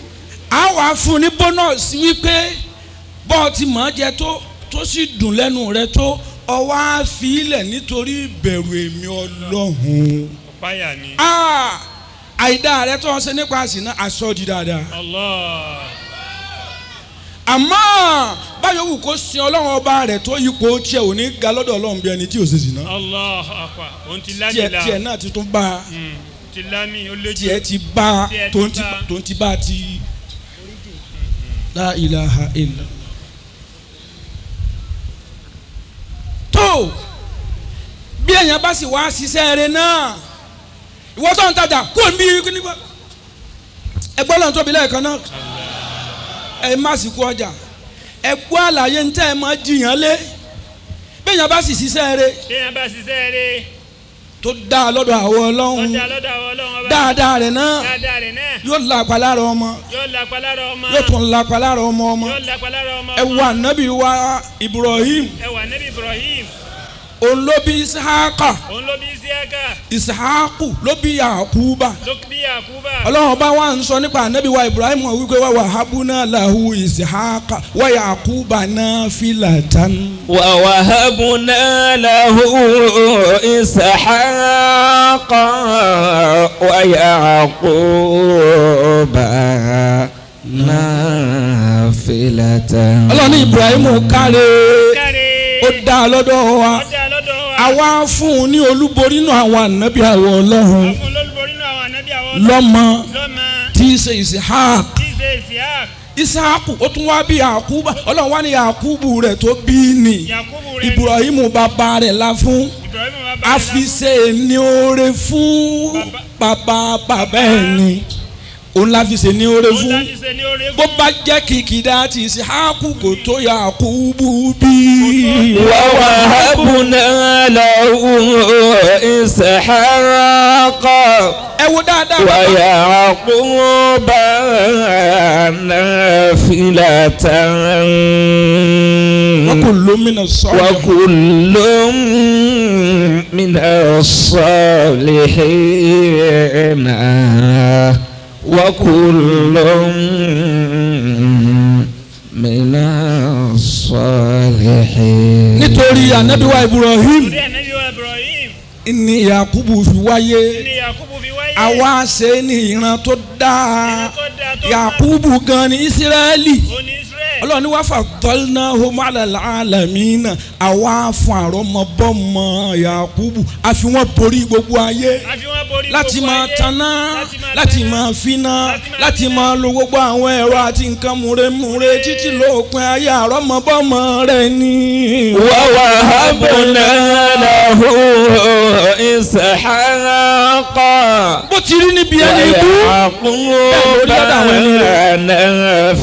a wà fún ní bónọ́ọ̀sì wípé bọ́ọ̀ ti mọ̀ ọ́ jẹ tó tó sì dùn lẹ́nu rẹ tó ọwọ́ á fi ilẹ̀ nítorí ìbẹ̀rù èmi Ọlọ́run. ọ̀páyà ni. aa àìdá rẹ tó ń ṣe nípa àsìná aṣọ di dáadáa. Allah. àmọ́ báyọ̀ wù kó sin Ọlọ́run ọba rẹ̀ tó yípo tiẹ̀ ò ní ga lọ́dọ̀ Ọlọ́run bí ẹni tí ò ṣe zìnà. Allah akwa òun ti lámì la tiẹ̀ náà ti tún bá a. ti lámì ó lójú tiẹ̀ ti bá a tó ń ti bá a ti. La ilaha illa. tó bí èèyàn bá sì wá ṣiṣẹ́ rẹ̀ náà ìwọ tó ń tajà kó ń bí nígbà ẹgbẹ́ ọlọ́run tóbi lẹ́ẹ̀kan náà ẹ má sì kú ọjà ẹgbẹ́ àlàyé ń tẹ́ ẹ máa jiyàn lé Be yan ba si sise re. Be yan ba sise re. To da lodo awon Olorun. To da lodo awon Olorun ba. Daada re na. Daada re na. Yo la pa lara omo. Yo la pa lara omo. Yo tun la pa lara omo omo. Yo la pa lara omo. E wa nabi wa Ibrahim. E wa nabi Ibrahim. On lobi Ishaqa. On lobi Ishaqa. Ishaqu lobi Yaquba. Lobi Yaquba. Olorun ba wa nso nipa nabi wa Ibrahim won wi pe wa wahabuna lahu Ishaqa wa Yaquba nafilatan. Wa wahabuna lahu Ishaqa wa Yaquba nafilatan. Olorun Ibrahim kare. Kare. O da lodo wa. Awa fun ni olubori nu awon nabi awon Olorun lomo ti se Ishaq Ishaq o tun wa bi Yakuba Olorun wa ni Yakubu re to bi ni Ibrahim baba re la fun a fi se ni ore fun baba baba ni on la fi se ni ore fun bo ba je kikida ti Ishaq ko to Yakubu bi wa wahabna lahu Ishaq ewo dada wa Yaquba nafilatan wa kullum min as-salihin wa kullum min as-salihin وكل من الصالحين نتوري يا نبي وإبراهيم إني يعقوب في وعيه أوا سني نتودا يعقوب كان إسرائيلي Olorun ni wa fadalna hum ala alalamin awa fun aromo bomo Yakubu afi won pori gbogbo aye lati ma tana lati ma fina lati ma lo gbogbo awon ero ati nkan mure mure titi lopin aye aromo bomo re ni wa wahabna lahu Ishaqa bo tiri ni bi eni bu ori adawon eni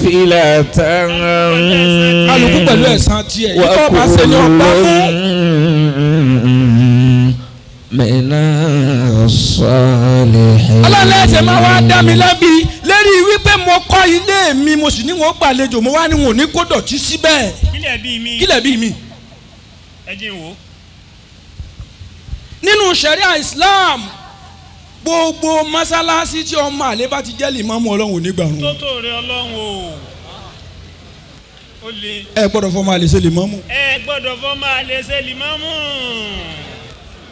filatan alùpùpù pẹ̀lú ẹ̀sán tiẹ̀ yìí kọ́ bá ṣe ní ọgbà fún. ọlọ́lẹ̀ ẹ̀sẹ̀ máa wá dá mi lẹ́bi lérí wípé mo kọ́ ilé mi mo sì ní wọn gbàlejò mo wá ní wọn ò ní kó dọ̀tí síbẹ̀. kílẹ̀ bí mi. kílẹ̀ bí mi. ẹ jí wo. nínú sharia Islam gbogbo mọ́sálásí tí ọmọ àlè bá ti jẹ́ límámù Ọlọ́run ò ní gbà rún. tó tó rẹ Ọlọ́run o. ẹ gbọ́dọ̀ fọ́ máa lè ṣe límámù. ẹ gbọ́dọ̀ fọ́ máa lè ṣe límámù.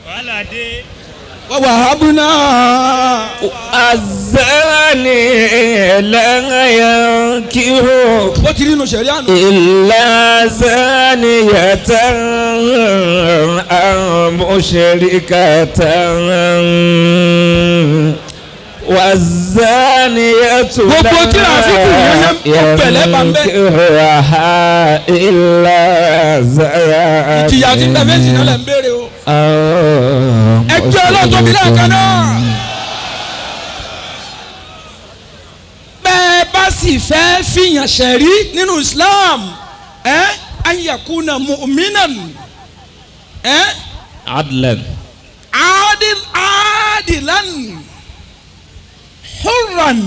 wàhálà dé. wàhálà abúná. azani lẹ́yìn kí o. ó ti rí inú sẹ̀rí àná. ìlàzani yàtọ̀ àmúṣeríkàtà. والزانية لا ينكحها إلا زاني أو مشرك bẹ́ẹ̀ bá sì fẹ́ fìyàn ṣẹ̀rí nínú Islam ẹ́ أن يكون مؤمنا ẹ́ عدلا عادل عادلا Hurran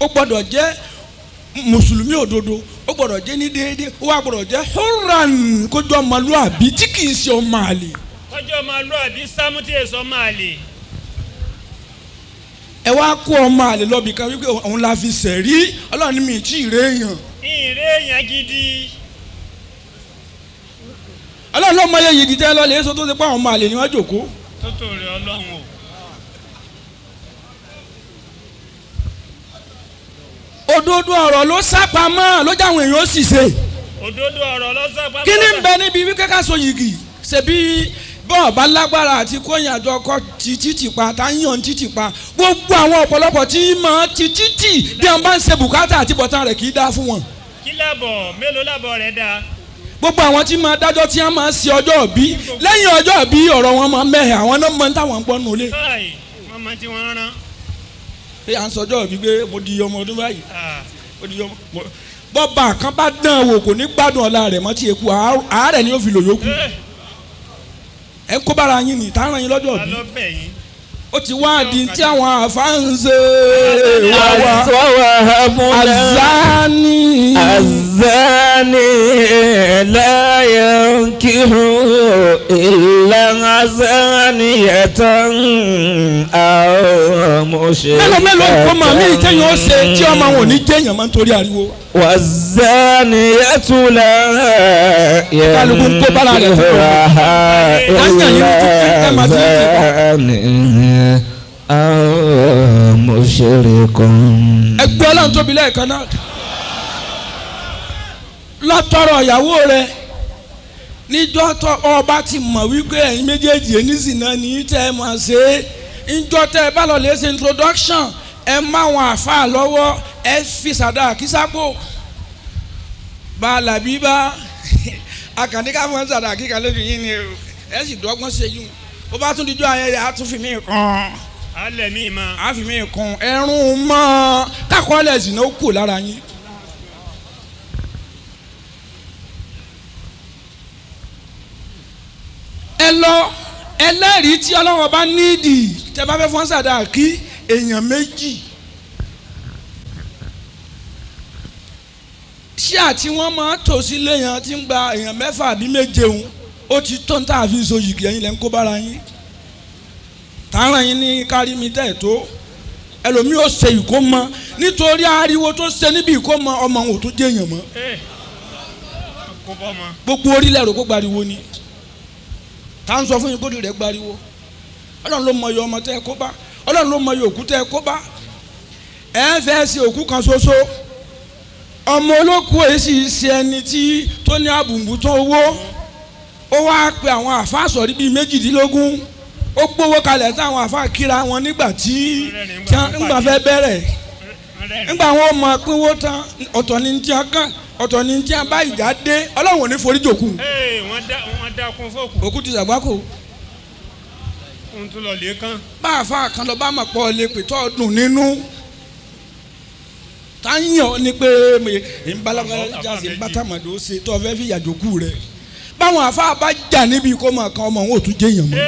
ó gbọ́dọ̀ jẹ́ mùsùlùmí òdodo ó gbọ́dọ̀ jẹ́ ní déédéé ó wá gbọ́dọ̀ jẹ́ hurran kó jọ ọmọlúàbí tí kìí ṣe ọmọ àlè. kó jọ ọmọlúàbí sámú tí èso ọmọ àlè. ẹ wá kó ọmọ àlè lọ́bì kan wípé òun la fi ṣẹ̀rí Ọlọ́run ní mi ì tí ì ré èèyàn. ìré èèyàn gidi. Ọlọ́run ló mọ iye yìí dídẹ́ lọ́lẹ̀ èso tó ti pa àwọn ọmọ àlè ni wọ́n jòkó. tó tó rẹ Ọlọ́run o. òdodo ọ̀rọ̀ ló sápamọ́ ló jáwọn èèyàn ó sì ṣe. òdodo ọ̀rọ̀ ló sápamọ́. kí ni ń bẹ níbi wíkẹ́ ká so yìgì ṣebí bọ́ọ̀ bá lágbára àti kóyìn àjọ ọkọ ti títì pa táyàn títì pa gbogbo àwọn ọ̀pọ̀lọpọ̀ tí máa ti títì bí wọ́n bá ń ṣe bùkátà àti bọ̀tán rẹ̀ kì í dáa fún wọn. kí lábọ̀ mélòó lábọ̀ rẹ̀ dáa. gbogbo àwọn tí máa dájọ́ tí wọ́n máa ṣe ọjọ́ òbí lẹ́yìn ọjọ́ òbí ọ̀rọ̀ wọn máa mẹ́hẹ̀ àwọn náà máa ń táwọn gbọ́nù lé. báyìí wọ́n máa ti wọ́n rán. pé à ń sọjọ́ mi pé mo di ọmọ ọdún báyìí mo di ọmọ bọ́ba kan bá dán wò kò ní gbádùn ọ̀la rẹ̀ mọ́ tí eku àárẹ̀ ni ó fi lò yókù ẹ ń kó bára yín ní ìtàn yín lọ́jọ́ bí ó ti wá di tí àwọn àfáànṣe wàwà azani azani láyé kíhù ìlànà azani ẹ̀tàn àwọn mọ̀ṣẹ́. mélòó mélòó kó máa ní ìtẹ́yìn ó ṣe tí ọmọ wọn ò ní jẹ́yàn máa ń torí ariwo. wàzani ẹ̀túlẹ̀ yẹn lọ́ra azani. Ẹgbẹ́ ọlọ́run tóbi lẹ́ẹ̀kan náà lọ́tọ́rọ̀ ìyàwó rẹ níjọ́ tó ọba ti mọ̀ wípé ẹ̀yin méjèèjì oníṣìná ní tẹ́ ẹ máa ṣe é níjọ́ tẹ́ ẹ bá lọ lè ṣe introduction ẹ má wọn àfáà lọ́wọ́ ẹ fi sàdá kísápò bàálàbí bá akàndínká fún sàdá kíkà lójú yín ni ẹ sì dọ́gbọ́n ṣe yún ó bá tún dijọ́ ayẹyẹ àtúnfin mi kàn. alẹ́ mi ma. àfi mi kàn ẹ̀rùn mọ́ kákọ́lẹ̀ zìnà ó kù lára yín. ẹ lọ ẹlẹ́rìí tí ọlọ́wọ́ bá nídìí tẹ bá fẹ́ fọ́n sàdá kí èèyàn méjì. ṣé àti wọ́n máa tò sílé yẹn ti ń gba èèyàn mẹ́fà àbí méje òun ó ti tó ń tà àfi so yìí ẹ̀yin lẹ́ ń kó bára yín tààrà yín ní kárí mi tẹ̀ tó ẹlòmíì ó ṣe ìkómọ nítorí ariwo tó ṣe níbi ìkómọ ọmọ òun ò tó jẹ́ èèyàn mọ́ gbogbo orílẹ̀ èdè kó gbariwo ni tá à ń sọ fún yín bóde rẹ̀ gbariwo ọlọ́run ló mọ iye ọmọ tẹ́ ẹ kó bá ọlọ́run ló mọ iye òkú tẹ́ ẹ kó bá ẹ ń fẹ́ ṣe òkú kan ṣoṣo ọmọ olókùú èyí sì ṣe ẹni tí tó ní àbùnbùtán owó ó wá pe àwọn àfáà sọ̀rí bíi méjìdínlógún ó gbówó kalẹ̀ táwọn àfáà kíra wọn nígbà tí ńgbà fẹ́ bẹ̀rẹ̀ ńgbà wọn mọ pínwó tán ọ̀tọ̀ ní tí a kàn ọ̀tọ̀ ní tí a bá ìjà dé ọlọ́run ò ní forí jòkù. òkú ti sàgbákò. bá àfáà kan lọ bá mọ̀ pọ̀ lè pè tọ́ dùn nínú táyàn ni pé ìbálàbàjá sí bàtàmàdó ṣe tọ́ fẹ́ fìyà jòkù rẹ̀ báwọn àfáà bá jà níbi kó máa kan ọmọ òun ò tún jẹ́ èèyàn mọ́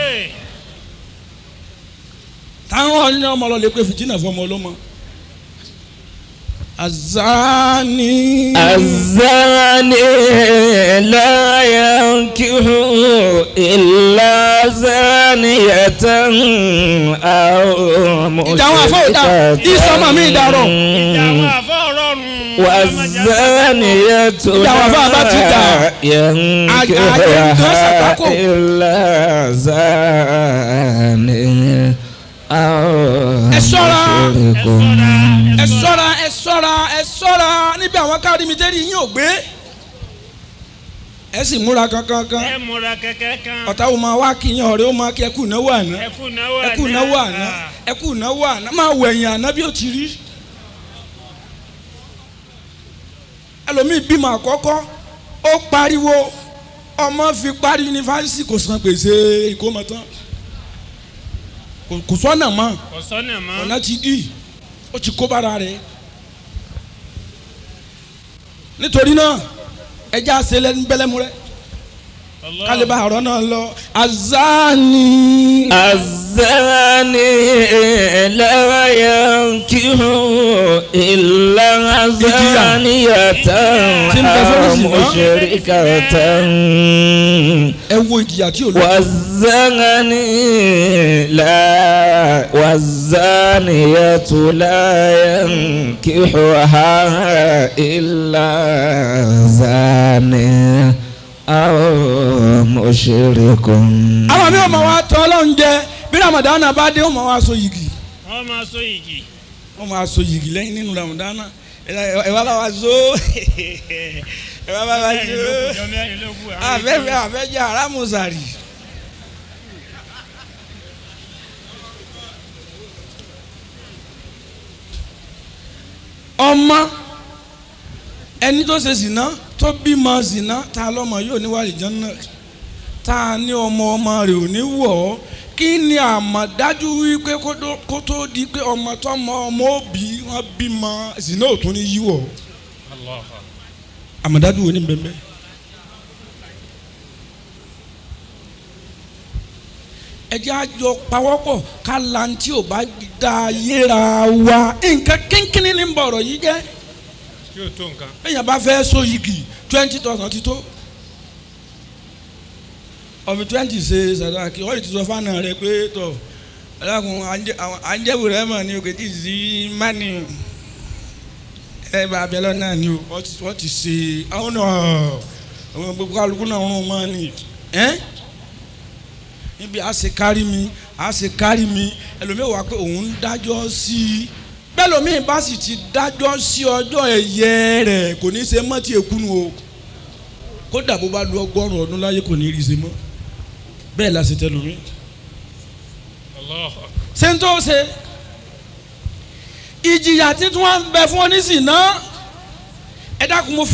táwọn ọ̀nà ọmọ lọ lè pe fìtínà fún ọmọ ọlọ́mọ. azani. azani láyà kíhù ìlà azani ẹ̀tàn àwọn mọ̀ṣẹ́. ìdáhùn àfọ̀ òdà ìsọmọ mi dàrọ̀. ìdáhùn àfọ̀ wazaniyat yankaha illa zani. ẹ ṣọ́ra ẹ ṣọ́ra ẹ ṣọ́ra ẹ ṣọ́ra níbi àwọn kárí mi tẹ́lẹ̀ yín ò gbé ẹ sì múra kankan kan ọ̀tá wo máa wá kí yín ọ̀rẹ́ ó máa kí ẹ kú náwó àná ẹ kú náwó àná ẹ kú náwó àná máa wọ ẹ̀yìn àná bí ó ti rí. ẹlòmíì bímọ àkọ́kọ́ ó pariwo ọmọ fi parí yunifásitì kò san gbèsè ìkómọ tán kò sọ́nà mọ́ ọ̀nà ti dì ó ti kó bára rẹ̀ nítorí náà ẹjẹ́ àṣẹ lẹ́nu bẹ́lẹ́mu rẹ̀ kálíbà àrọ́ náà lọ azani. azani láyà kíhù ìlà azani yàtàn àmọ̀ṣẹ̀rí kàtàn. ẹ wo ìjìyà tí o lọ. wàzani la wàzani yàtù láyà kíhù ha ìlà azani mọ̀ṣẹ́rẹ́kùn. àwọn mi ò mọ̀ wá tọ́ ọlọ́run jẹ bí ramadana bá dé ó mọ̀ wá so yìgì. wọ́n máa so yìgì. wọ́n máa so yìgì lẹ́yìn nínú ramadana ẹ wá bá wa so ẹ wá bá wa so àfẹ́fẹ́ àfẹ́jẹ́ haramu sàrì. ọmọ ẹni tó ṣe sì náà tó bímọ zina ta lọ́mọ yóò níwájú jẹ́nà ta ni ọmọ ọmọ rẹ̀ ò ní wọ̀ ọ́ kí ni àmọ̀dájú wípé kó tó di pé ọmọ tọmọ ọmọ òbí wọn bímọ zina ò tún ní yíwọ̀. amadadu woni mbembe eja jo pawoko kala nti o ba da yera wa nkan kinkini ni mboro yi je ti o to nkan eyan ba fe so yigi twenty thousand ti to of twenty says that all it is of an repeat of and they will have money. Okay, this is money. Babylon and you, what you see. Oh no, money. Eh? Maybe I say, carry me, I say, carry me, and we walk on that you see. Bello me, Bassity, that you see or joy, yeah, could you say, Matty Kuno? Could that go back to a gun or no like you Bella c'est lui. Allah. Sento se ìjìyà tí wọ́n ń bẹ fún onísìná ẹ dákun mo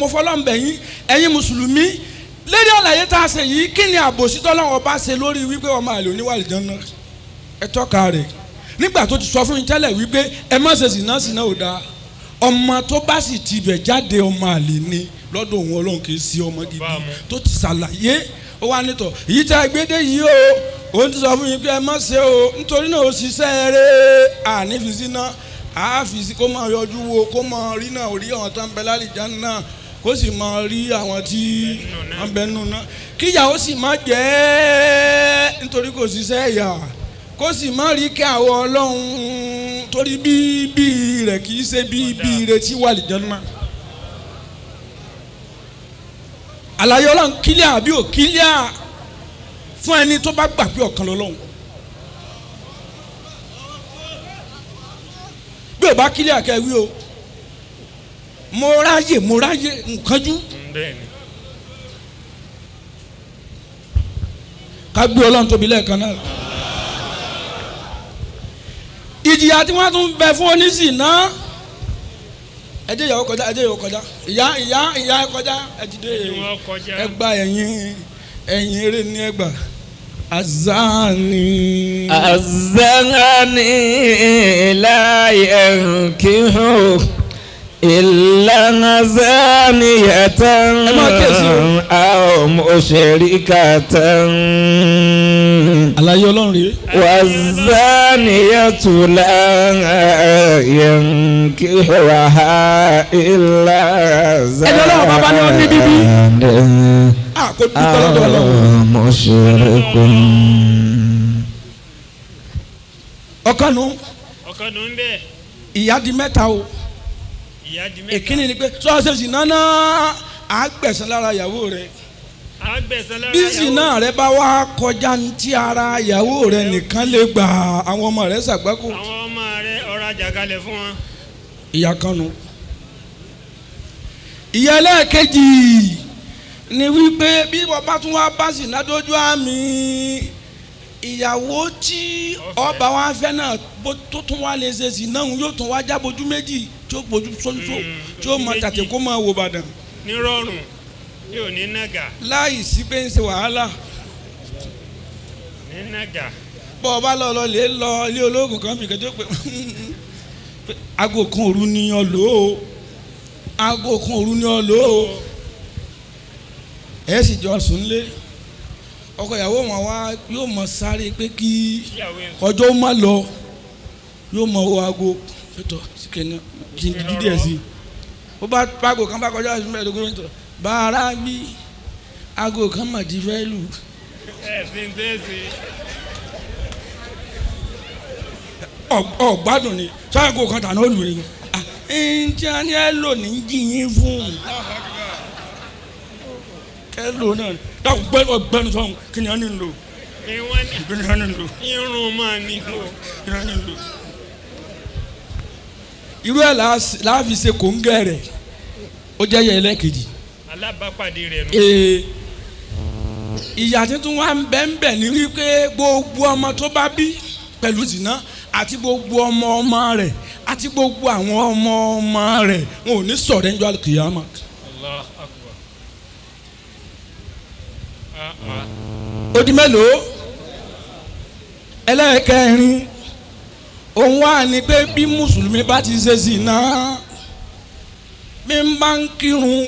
mo fọlọ́run bẹ̀ yín ẹ̀yin mùsùlùmí lédè àlàyé tá a ṣe yìí kí ni àbòsí t'Ọlọ́run Ọba ṣe lórí wípé ó máa lè oníwàlì janna ẹ tọ́ka rẹ̀ nígbà tó ti sọ fún yín tẹ́lẹ̀ wípé ẹ má ṣe sìná sìná ò dáa ọmọ tó bá sì ti bẹ̀ jáde ọmọ àlè ni lọ́dọ̀ wọn Ọlọ́run kì í sí ọmọ gidi tó ti ṣàlàyé ó wá nítọ̀ yìí tá gbédé yìí o ó ti sọ fún yín pé ẹ má ṣe o nítorí náà ó ṣiṣẹ́ eré ànífisí náà àáfisí kó máa yọjú wo kó máa rí náà orí àwọn tó ń bẹ lálìjáná náà kó sì máa rí àwọn tí wọ́n bẹ nù náà kíyà ó sì má jẹ́ nítorí kò ṣiṣẹ́ ìyà kó sì má rí kí àwọn ọlọ́run torí bíbí rẹ̀ kì í ṣe bíbí rẹ̀ tí wà lìjáná. Àlàyé ọlọ́run kílíà àbí ò kílíà fún ẹni tó bá gbà pé ọ̀kan lọ́lọ́run bí ò bá kílíà kẹwí o mo ráyè mo ráyè nkánjú ká gbé ọlọ́run tóbi lẹ́ẹ̀kan náà. Ìjìyà tí wọ́n tún bẹ fún onísìná ẹdẹ yà ọkọjá ẹdẹ yà ọkọjá ìyá ìyá ìyá ẹkọjá ẹdìdẹ ẹgbà ẹyin ẹyin eré ní ẹgbà azani. azani láyé kíhó ìlànà azani yàtàn àwọn òṣèré kàtàn. àlàyé ọlọ́run rèé. والزانية لا ينكحها إلا زان أو مشرك. ọ̀kan nù. ọ̀kan nù ń bẹ̀. ìyà di mẹ́ta o. ìyà di mẹ́ta. èkínní ni pé sọ́ọ́sẹ̀sì náná àgbẹ̀sán lára ìyàwó rẹ̀. bí zina rẹ bá wá kọjá ntí ara ìyàwó rẹ nìkan lè gbà àwọn ọmọ rẹ ṣàgbákò. àwọn ọmọ rẹ ọ̀rọ̀ àjàkálẹ̀ fún wọn. ìyà kan nù. ìyà ẹlẹ́ẹ̀kejì ni wípé bí bàbá tún wá bá zina dójú àmì ìyàwó tí ọba wa fẹ́ náà tó tún wá lè ṣe zina òun yóò tún wá jábojú méjì tí ó gbójú sójú tí ó mọ tàtẹ kó máa wò bàdàn. ní rọrùn yóò ní nàgà. láì sí pé ń ṣe wàhálà. ní nàgà. bọ́ ọ bá lọ lọ lè lọ ilé olóògùn kan bìkan tó pé aago kan òru ni ọ lò ó aago kan òru ni ọ lò ó ẹ sì jọ sùn lé ọkọ ìyàwó wọn wá yóò mọ sáré pé kí ọjọ́ má lọ yóò mọ owó aago pẹ̀tọ́ síkẹ́ni jíjí díẹ̀ sí i ó bá pàgò kan bá kọjá ìsúnmọ́ ẹ̀dógún lóyún tó bàárà bí aago kan mà ti fẹ́ lù. ọ̀ gbádùn ni sọ aago kan tà náà lù rí. ǹjẹ́ a ní ẹ lò ní jìyín fún un. ẹ lò náà dákun gbẹ́nu ọgbẹ́nu sọ̀hún kí ni a ní lò. kí ni a ní lò. irun máa ní lò. kí ni a ní lò. irú ẹ̀ láàfin ṣe kò ń gẹ̀ rẹ̀ ó jẹ́ yẹ ẹlẹ́kejì. alábàápàdé rẹ nù. ìyà tuntun wa ń bẹ ń bẹ ní wípé gbogbo ọmọ tó bá bí pẹ̀lú zina àti gbogbo ọmọ ọmọ rẹ̀ àti gbogbo àwọn ọmọ ọmọ rẹ̀ wọn ò ní sọ̀rọ̀ ẹ̀ńjọ́ àlùkìyàmà. Allah akbar. ó di mélòó ẹlẹ́ẹ̀kẹrin òun wà ní pé bí mùsùlùmí bá ti ṣe zina Mimban kirun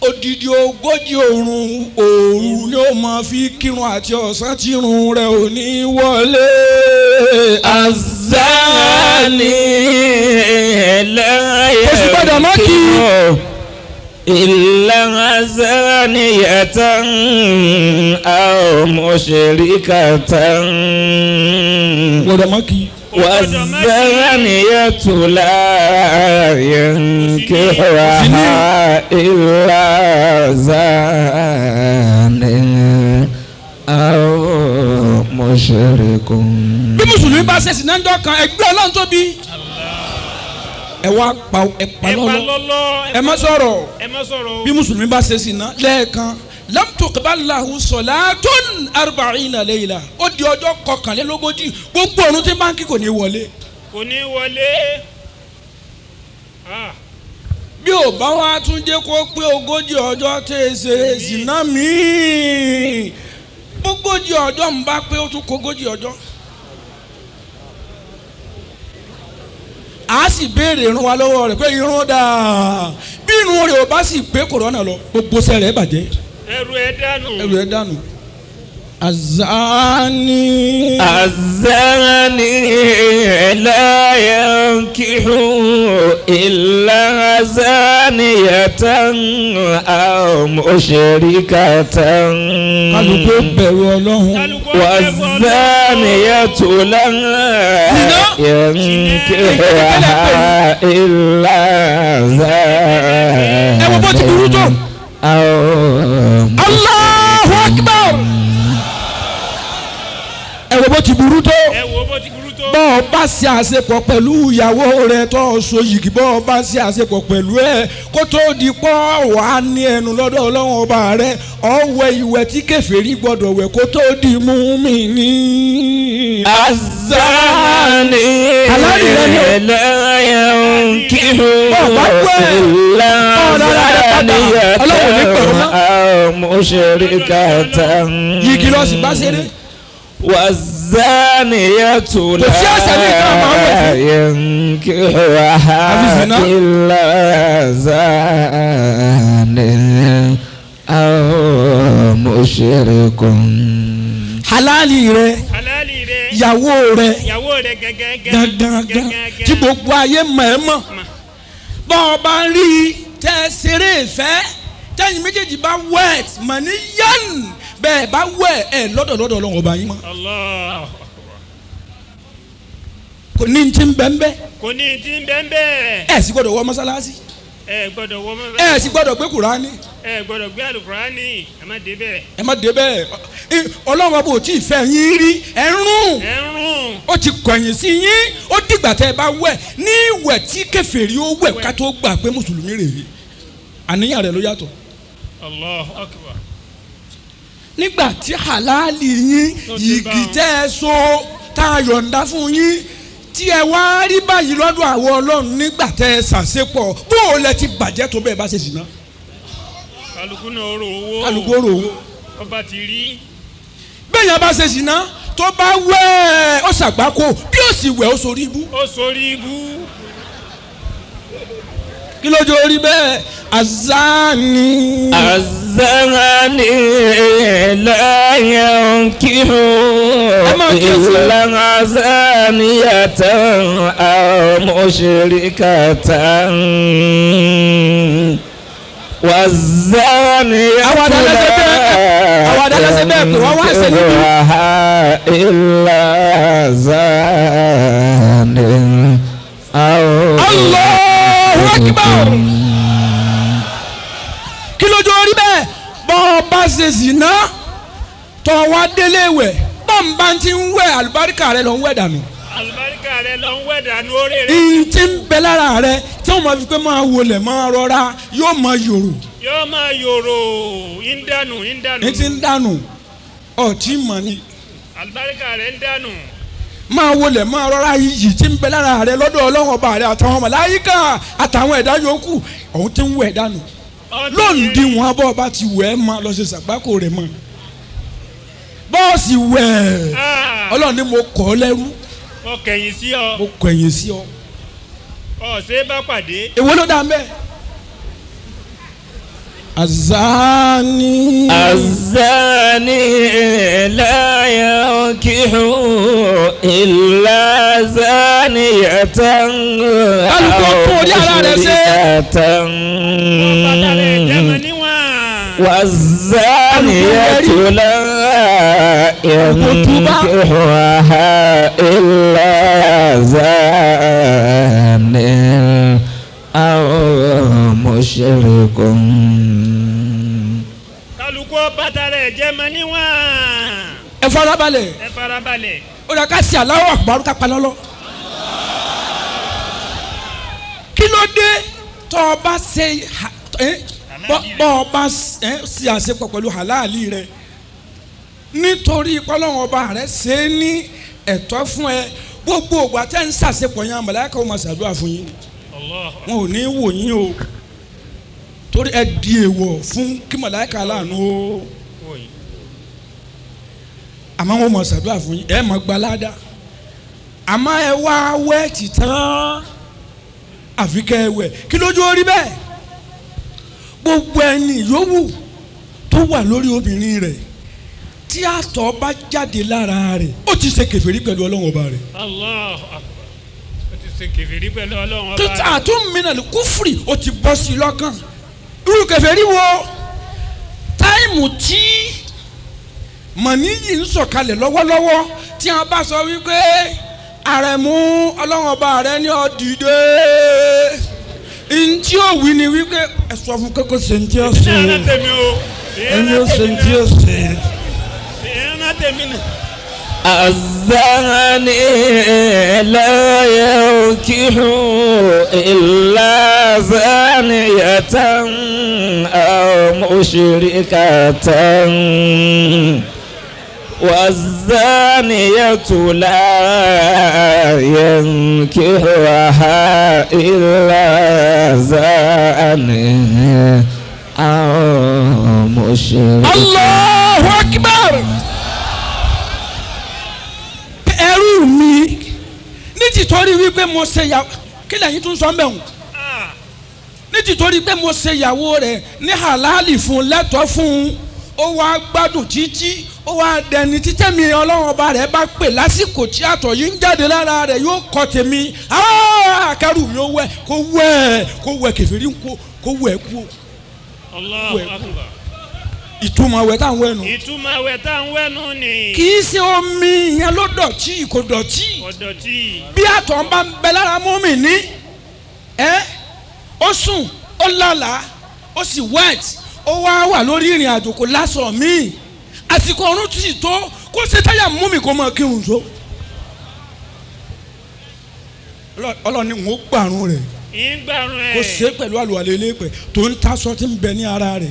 odidi ogoji orun orun ni o ma fi kirun ati osan ti run re oni wole azani la ya maki إلا زانية أو مشركة والزانية لا ينكحها إلا زان أو مشرك. بمسلمي باسس نندو كان إقبالا توبي. Ewa pa epalolo e ma soro e ma soro bi muslimi ba se sina lekan lam tuqbal lahu salatun arba'ina layla o di ojo kokan le logoji gbogbo orun ti banki ko ni wole ko ni wole ah bi o ba wa tun je ko pe ogoji ojo te se sina mi gbogbo ji ojo n ba pe o tun kogoji ojo a si bere irun wa lowo re pe irun da bi irun re o ba si pe corona lo gbogbo se re baje eru e danu eru e danu azani azani la yankihu illa azaniyatan aw mushrikatan kaluko beru olohun wazaniyatu la yankihu illa azan Allahu akbar Ewo ti buruto Ewo bo ti buruto Bo ba si asepo pelu yawo re to so yigi bo ba si asepo pelu e ko to di po wa ni enu lodo Olorun oba re owe iwe ti keferi gbodo we ko to di mu mi ni azani la yankihu la mushrikatan yigi lo si ba sere والزانية لا ينكحها إلا زان أو مشرك حلالي ري ياوو ري tí gbogbo ayé mọ̀ọ́mọ̀ bọ́ ọba rí tẹ́ ṣeré ìfẹ́ tẹ́yìn méjèèjì bá wet mọ̀ní yán. Bẹ́ẹ̀ bá wẹ̀ ẹ̀ lọ́dọ̀ lọ́dọ̀ Ọlọ́run ọba yín mọ́. Kò ní ti ń bẹ́ ń bẹ́. Kò ní ti ń bẹ́ ń bẹ́. Ẹ sì gbọ́dọ̀ wọ mọ́sálásí. Ẹ gbọ́dọ̀ wọ mọ́sálásí. Ẹ sì gbọ́dọ̀ gbé Kùránì. Ẹ gbọ́dọ̀ gbé Àlùkùránì. Ẹ má dé bẹ́ẹ̀. Ẹ má dé bẹ́ẹ̀. Ọlọ́run ọba ò tí ì fẹ́ yín rí. Ẹ rún. Ẹ rún. Ó ti kọ̀yìn sí yín. Ó dìgbà tẹ́ ẹ bá wẹ̀ ní ìwẹ̀ tí kèfèrí ó wẹ̀ ká tó gbà pé mùsùlùmí rèé. Àníyàn rẹ̀ ló yàtọ̀. Allahu akbar. Nígbà tí halali yín yìgì tẹ́ ẹ so tá a yọ̀ǹda fún yín tí ẹ wá rí báyìí lọ́dọ̀ àwọn Ọlọ́run nígbà tẹ́ ẹ ṣàṣepọ̀ bó o lẹ ti bàjẹ́ tó bẹ́ẹ̀ bá ṣe ṣìnà. Kálukú náà rò owó kálukú rò owó ọba ti rí. Bẹ́ẹ̀ yẹn bá ṣe ṣìnà tó bá wẹ̀ ó ṣàgbákò bí ó sì wẹ̀ ó sorí ibú. Ó sorí ibú. Kí ló jẹ́ orí bẹ́ẹ̀ azani. Azani la yankihu illa azaniyatan aw mushrikatan wazani. Àwàdà lẹ́sẹ̀ bẹ́ẹ̀ àwàdà lẹ́sẹ̀ bẹ́ẹ̀ pé wọ́n wá ṣe níbi. Illa azani aw. Allah. Akbar kí lójú orí bẹ́ẹ̀ bọ́ ọba ṣe zìnà tọ́ wa délé wẹ̀ bọ́ǹbà ti ń wẹ̀ àlùbáríkà rẹ lọ ń wẹ̀ dànù. àlùbáríkà rẹ lọ ń wẹ̀ dànù orí rẹ. ìyí tí ń bẹ lára rẹ tí wọn máa fi pé máa wọlé máa rọra yóò máa yòrò. yóò máa yòrò ń dànù ń dànù. ní ti ń dànù ọtí mọ̀ ni. àlùbáríkà rẹ ń dànù. máa wọlé máa rọra iyì tí ń bẹ lára rẹ lọ́dọ̀ Ọlọ́run ọba rẹ àtàwọn màláíkà àtàwọn ẹ̀dá yòókù ọ̀hún tí ń wẹ̀ dànù lóǹdí wọn bọ́ ọba ti wẹ̀ ẹ́ máa lọ ṣe ṣàgbákò rẹ̀ mọ́ bọ́ọ̀sì wẹ̀ Ọlọ́run ni mo kọ̀ ọ́ lẹ́rú mo kẹ̀yìn sí ọ mo kẹ̀yìn sí ọ ọ̀sẹ̀ bá pàdé èwo ló dá mbẹ́ الزاني الزاني لا ينكح إلا زانية والزانية لا ينكحها إلا زان أو مشرك. Ẹ farabalẹ̀. Ẹ farabalẹ̀. Ó dá ká sí Allahu Akbar ká pa lọ́lọ́. Kí ló dé tó o bá ṣe bọ́ o bá ṣe àṣepọ̀ pẹ̀lú halali rẹ nítorí Ọlọ́run ọba rẹ ṣe é ní ẹ̀tọ́ fún ẹ gbogbo ìgbà tẹ́ ń ṣàṣepọ̀ yẹn màláíkà ó máa ṣàdúrà fún yín. Wọn ò ní wò yín o torí ẹ di èèwọ̀ fún kí màláíkà láàánú o. Àmọ́ wọn mọ̀ ṣàdúrà fún yín ẹ mọ̀ gbalada àmọ́ ẹ wá wẹ́ẹ̀tì tán àfi kẹ́ ẹ wẹ̀ kí lójú orí bẹ́ẹ̀ gbogbo ẹni yòówù tó wà lórí obìnrin rẹ̀ tí àtọ̀ bá jáde lára rẹ̀ ó ti ṣe kèfèrí pẹ̀lú Ọlọ́run ọba rẹ̀. Allah ó ti ṣe kèfèrí pẹ̀lú Ọlọ́run ọba rẹ̀. títà tó mìíràn kúfùrì ó ti bọ́ sí i lọ́kàn irú kèfèrí wo táìmù tí mọ̀ní yìí ń sọ̀kalẹ̀ lọ́wọ́lọ́wọ́ tí a bá sọ wípé àrẹ̀mú Ọlọ́run ọba rẹ ní ó dìde ntí ó wí ni wípé ẹ sọ fún kókó sèǹtì ọ̀sẹ̀ ẹni ó sèǹtì ọ̀sẹ̀. الزاني لا ينكح إلا زانية أو مشركة والزانية لا ينكحها إلا زان أو مشرك. الله أكبر. ẹrú mi ní tìtorí wípé mo ṣe yàwó kí lẹ́yìn tún sọ mẹ́wọ̀n ní tìtorí pé mo ṣe yàwó rẹ̀ ní halali fún lẹ́tọ̀ọ́ fún ó wá gbádùn títí ó wá dẹni títẹ́ mi Ọlọ́run ọba rẹ̀ bá pè lásìkò tí àtọ̀ yìí ń jáde lára rẹ̀ yóò kọ́ tèmi akẹ́rù mi ó wẹ̀ kó wẹ̀ kó wẹ̀ kèfèrí kó kó wẹ̀ kú. Allahu Akbar. Ìtumọ̀ wẹ̀ tá ń wẹ̀ nù. Ìtumọ̀ wẹ̀ tá ń wẹ̀ nù ni. Kì í ṣe omi yẹn ló dọ̀tí kò dọ̀tí. Kò dọ̀tí. Bí àtọ̀ ń bá ń bẹ lára mùmínì ẹ́ ó sùn ó lálàá ó sì wet ó wá wà lórí ìrìn àjò kò lásọ̀ míì àsìkò ọ̀run tì tó kó ṣe táyà mú mi kó máa kírun tó ọlọ́ni ń gbàrún rẹ̀ ń gbàrún rẹ̀ kó ṣe pẹ̀lú àlùwalẹ̀ elépẹ̀ tó ń tasọ tí ń bẹ ní ara rẹ̀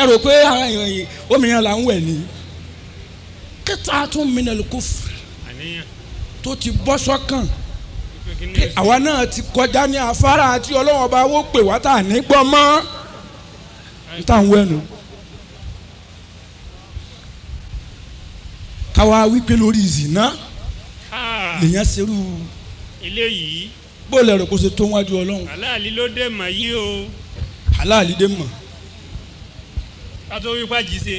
ẹ rò pé ara ìròyìn omiyàn là ń wẹ̀ ni kíta tún mìíràn kò fún tó ti bọ́ sọ́kàn àwa náà ti kọjá ní afárá àti Ọlọ́run ọba wó pè wá tà ní gbọ́ mọ́ ń tà ń wẹ̀ nù. Àwa wípé lórí ìzìnà lèyàn serú ilé yìí bó lẹ̀rọ kó ṣe tó wájú Ọlọ́run. Aláàlí ló dé mọ̀ yìí o. Aláàlí dé mọ̀. Kátó wípé jì í ṣe.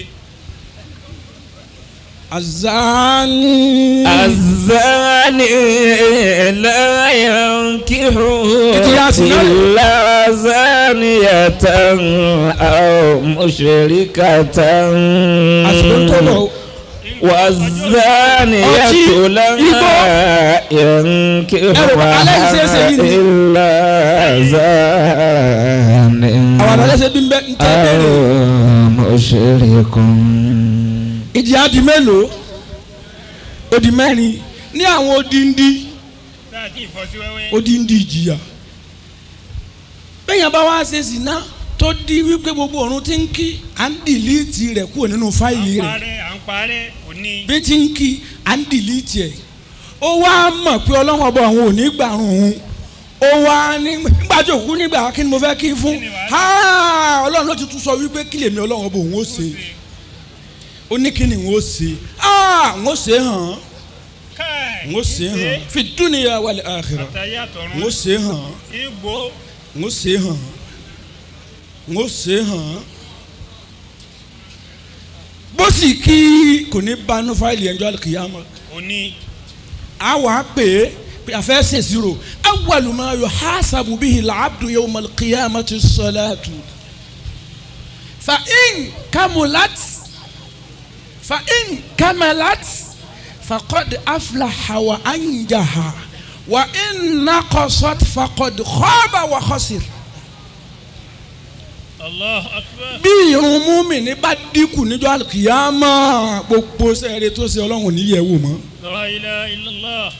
الزاني الزاني لا ينكح إلا زانية أو مشركة والزانية لا ينكحها إلا زان أو مشرك. Ìdí á di mélòó? Ó di mẹ́rin ní àwọn odindi odindi ìjìyà. Bẹ́ẹ̀ yẹn bá wá ṣe zìnà tó di wípé gbogbo ọ̀run tí ń kí à ń dìlíìtì rẹ̀ kúrò nínú fáìlì rẹ̀ bí tí ń kí à ń dìlíìtì ẹ̀ ó wá mọ̀ pé Ọlọ́run ọba òun ò ní gbàrún òun ó wá nígbà tó kú nígbà kí ni mo fẹ́ kí fún Ọlọ́run ló ti tún sọ wípé kí lèmi Ọlọ́run ọba òun ó ṣe ó ní kí ni n ó ṣe ah n ó ṣe hàn n ó ṣe hàn fi dúnìyà wal àkhírà n ó ṣe hàn n ó ṣe hàn Mose han. Bosi ki koni banu file enjo al qiyamah. Oni awa pe affaire c'est zéro. Awwalu ma yuhasabu bihi al-'abdu yawm al-qiyamati as-salatu. Fa in kamulat fa in kamalat faqad aflaha wa anjaha wa in naqasat faqad khaba wa khasir. Allah akbar. Bi mu'mini ba diku ni jo al-qiyamah gbogbo se re to se Ọlọ́run ni yewo mo. La ilaha illallah.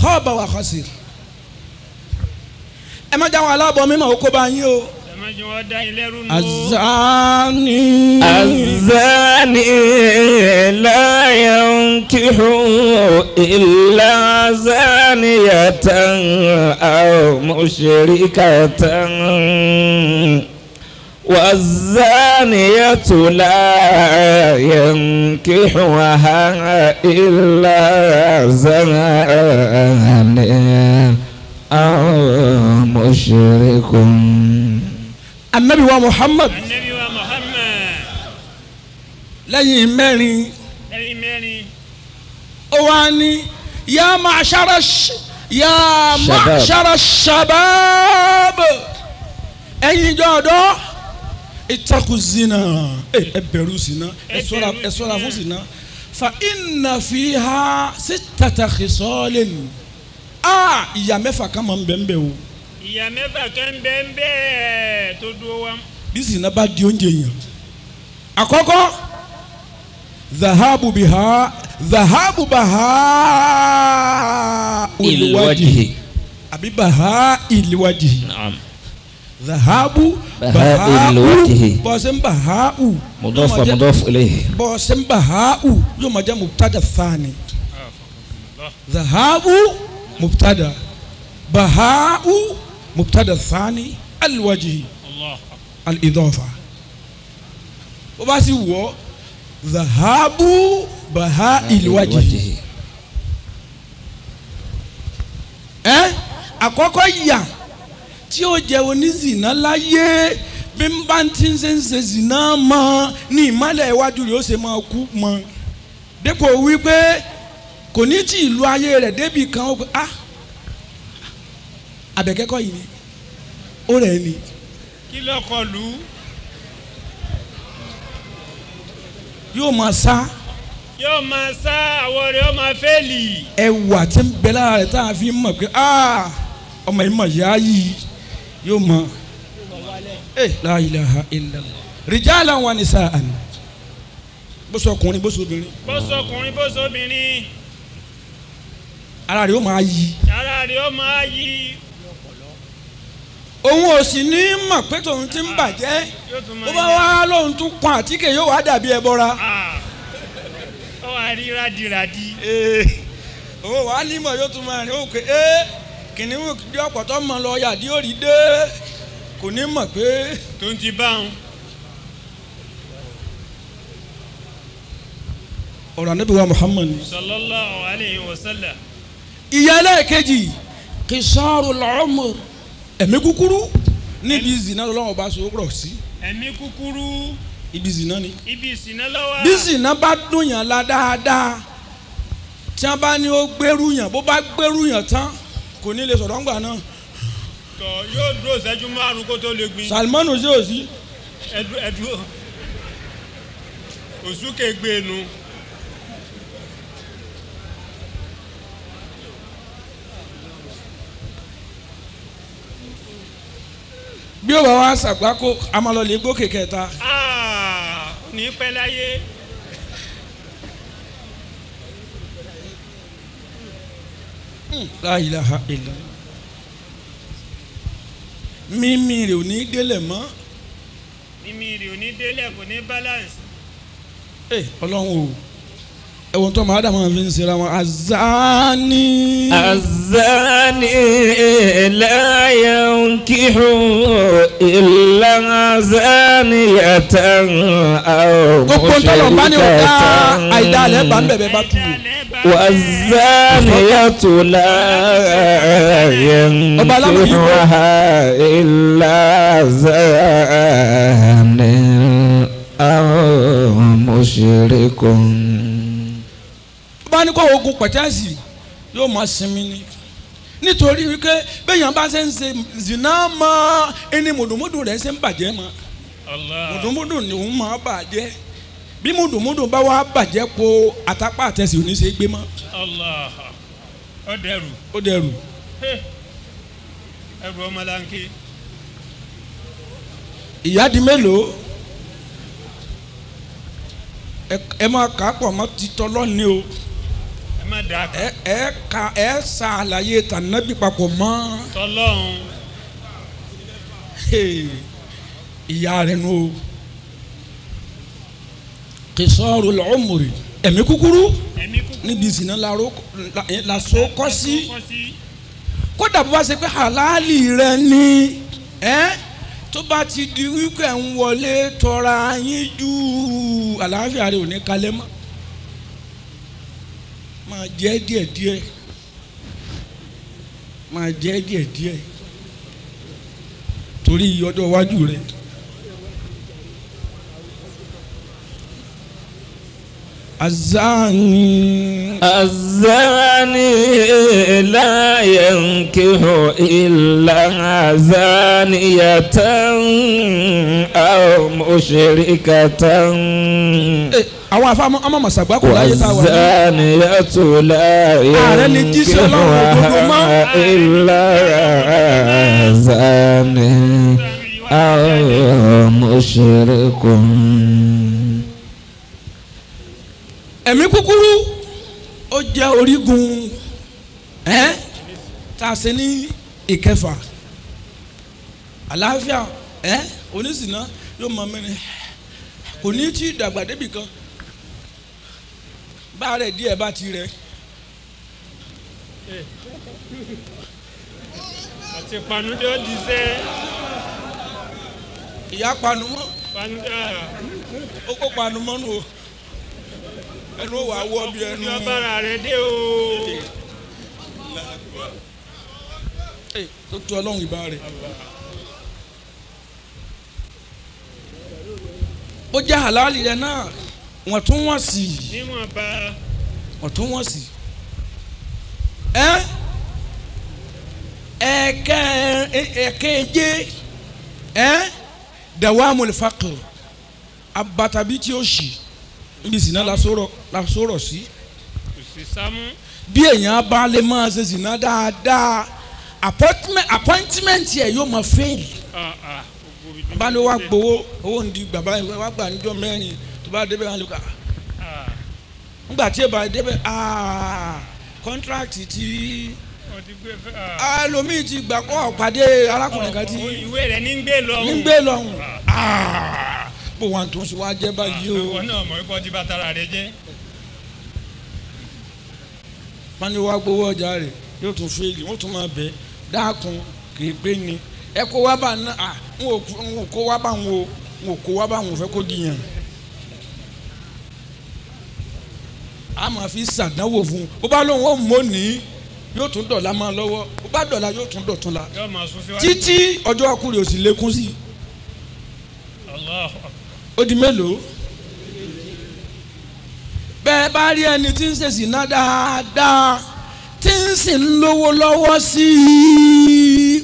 Khaba wa khasir. E ma ja wa labo mi ma o ko ba yin o. الزاني الزاني لا ينكح إلا زانية أو مشركة والزانية لا ينكحها إلا زاني أو مشرك النبي ومحمد النبي ومحمد لا يماني لا يماني اواني يا معشر الش... يا شباب. معشر الشباب اي جادو اتقوا الزنا ابروا الزنا اسوا اسوا الزنا فان فيها سته خصال اه يا مفا كمان بمبو ya me ba kan bembe to duwa bisi na ba di onje yan akoko dhahabu biha dhahabu baha ilwaji abibaha ilwaji naam dhahabu baha ilwaji basembaha mudaf mudaf ilayhi basembaha yo maja mubtada thani dhahabu mubtada baha مبتدأ الثاني الوجه الله الإضافة وبس هو ذهاب بهاء الوجه اه أكوكو يا تيو جاوني زنا لا يه بمبانتين سنسي زنا ما ني مالا يواجو يوسي ما أكو ما ديكو ويبه كونيتي لوايه لديبي كان اه abeke ko yin o re ni kilo ko lu yo ma sa yo ma sa awore o ma feli ewa tin be la re ta fi mo pe ah o ma mo ya yi yo ma eh la ilaha illa allah rijalan wa nisaan bo so kunrin bo so obirin bo so kunrin bo so obirin ara re o ma yi ara re o ma yi ohun o si ni mo pe tohun tin baje o ba wa lohun tun pon atike yo wa dabi ebora ah o wa ri radi radi eh o wa ni mo yo tun ma rin o pe eh kini wo bi opo to mo lo ya di ori de ko ni mo pe tun ti baun ora nabi wa muhammad sallallahu alaihi wasallam iyale keji qisarul umr emi kúkúrú ni bi zina lọ́wọ́ ba so ro si emi kúkúrú ibi zina ni ibi zina lọ́wọ́ bi zina ba dun yan la dáadáa tí an bá ní ó gbérù yan bó bá gbérù yan tán kò ní lè sọ̀rọ̀ ngba náà tó yóò dúró ṣẹ́jú márùn kó tó lè gbìn salman oje osi edu edu osuke gbenu bí o bá wá sàgbákò a máa lọ lè gòkè kẹta. Ah, ní pẹ́ láyé. La ilaha illallah. Mímí rẹ̀ ò ní délẹ̀ mọ́. Mímí rẹ̀ ò ní délẹ̀ kò ní balance. Ẹ Ọlọ́run o. وانتم هذا ما في سلام الزاني الزاني لا ينكح إلا زانية أو مشركة والزانية لا ينكحها إلا زان أو مشرك. Bá ní kó ogun pàtàkì yóò máa sinmi ni nítorí wípé bẹ́yàn bá ṣe ń ṣe zina máa ẹni mùdùmùdù rẹ̀ ṣe ń bàjẹ́ máa mùdùmùdù ni òun máa bàjẹ́ bí mùdùmùdù bá wá bàjẹ́ po àtàpá àtẹ̀sí òní ṣe gbé máa. Ó dẹrù. Ó dẹrù. Ẹrù ọmọlanke. Ìyá di mélòó ẹ máa kà á pọ̀ mọ́ títọ́ lọ́ni o. ẹ ẹ ka ẹ sa àlàyé tànàbí papọ̀ mọ́. Tọ́lọ́run. Ìyá rẹ̀ nù o. Kìsọ́ọ̀rù lọ́mùrì. Ẹ̀mí kúkúrú níbi ìsìnà làṣọ kọ́ sí. Kódà bó bá ṣe pé àlàálì rẹ ni tó bá ti di wípé ń wọlé tọ́ra yín jù àlàáfíà rẹ ò ní kalẹ̀ mọ́. Máa jẹ́ díẹ̀ díẹ̀ máa jẹ́ díẹ̀ díẹ̀ torí ọjọ́ iwájú rẹ̀. الزاني الزاني لا ينكح إلا زانية أو مشركة والزانية لا ينكحها إلا زاني أو مشرك. Ẹ̀mí kúkúrú ó jẹ́ orígun ẹ́ tá a ṣe ní ìkẹfà àlàáfíà ẹ́ onísìnà yóò mọ mẹ́rin kò ní tí dàgbà débì kan bá rẹ̀ díẹ̀ bá ti rẹ̀. Àti panudé ó di sẹ́. Ìyá panumọ́ ó kó panumọ́ nù o. Ẹnu wà wọ́ bí ẹnu. Ní ọbára rẹ̀ dé o. Tó tu ọlọ́run ìbá rẹ̀. Ó jẹ́ àlàálì rẹ̀ náà wọ́n tún wọ́n sí. Níwọ̀n bá. Wọ́n tún wọ́n sí. Ẹ ẹ̀kẹ́ ẹ̀kẹ́jẹ́ ẹ dàwa mọ̀lẹ́fàkọ̀ abàtàbí tí ó ṣì. Ibi zina la sọ̀rọ̀ la sọ̀rọ̀ sí. Bí èèyàn bá lè máa ṣe zina dáadáa appointment yẹ yóò máa fail. Bá lè wá gbowó owó ń di bàbá yẹn wá gbà níjọ́ mẹ́rin tó bá débẹ̀ wá lè kà. Nígbà tí ẹ bá débẹ̀ contract ti alomi ti gbà kọ́ pàdé arákùnrin kan ti. Ìwé rẹ̀ ní gbé lọ́hùn. Ní gbé lọ́hùn. Bó wa tó ń sọ wá jẹ́ báyìí o. Àwọn náà mọ̀ wípé ọtí bá tara rẹ jẹ́. Wọ́n ní wá gbowó ọjà rẹ̀ yóò tún fèèlì wọ́n tún máa bẹ̀ dákun kì í gbé ni. Ẹ kó wá bá náà n ò kó wá bá n ò n ò kó wá bá n ò fẹ́ kó dìyàn. A máa fi ṣàdánwò fún un. Bó bá lóun ó mọ̀ ní yóò tún dọ̀la máa lọ́wọ́. Bó bá dọ̀la yóò tún dọ̀tún la. Títí ọjọ́ ọkùnrin ò sì lékún sí i. Ó di mélòó bẹ́ẹ̀ bá rí ẹni tí ń ṣe zina dáadáa tí ń sì ń lówó lọ́wọ́ sí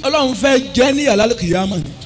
i Ọlọ́run fẹ́ jẹ́ níyà lálùkìyámà ni.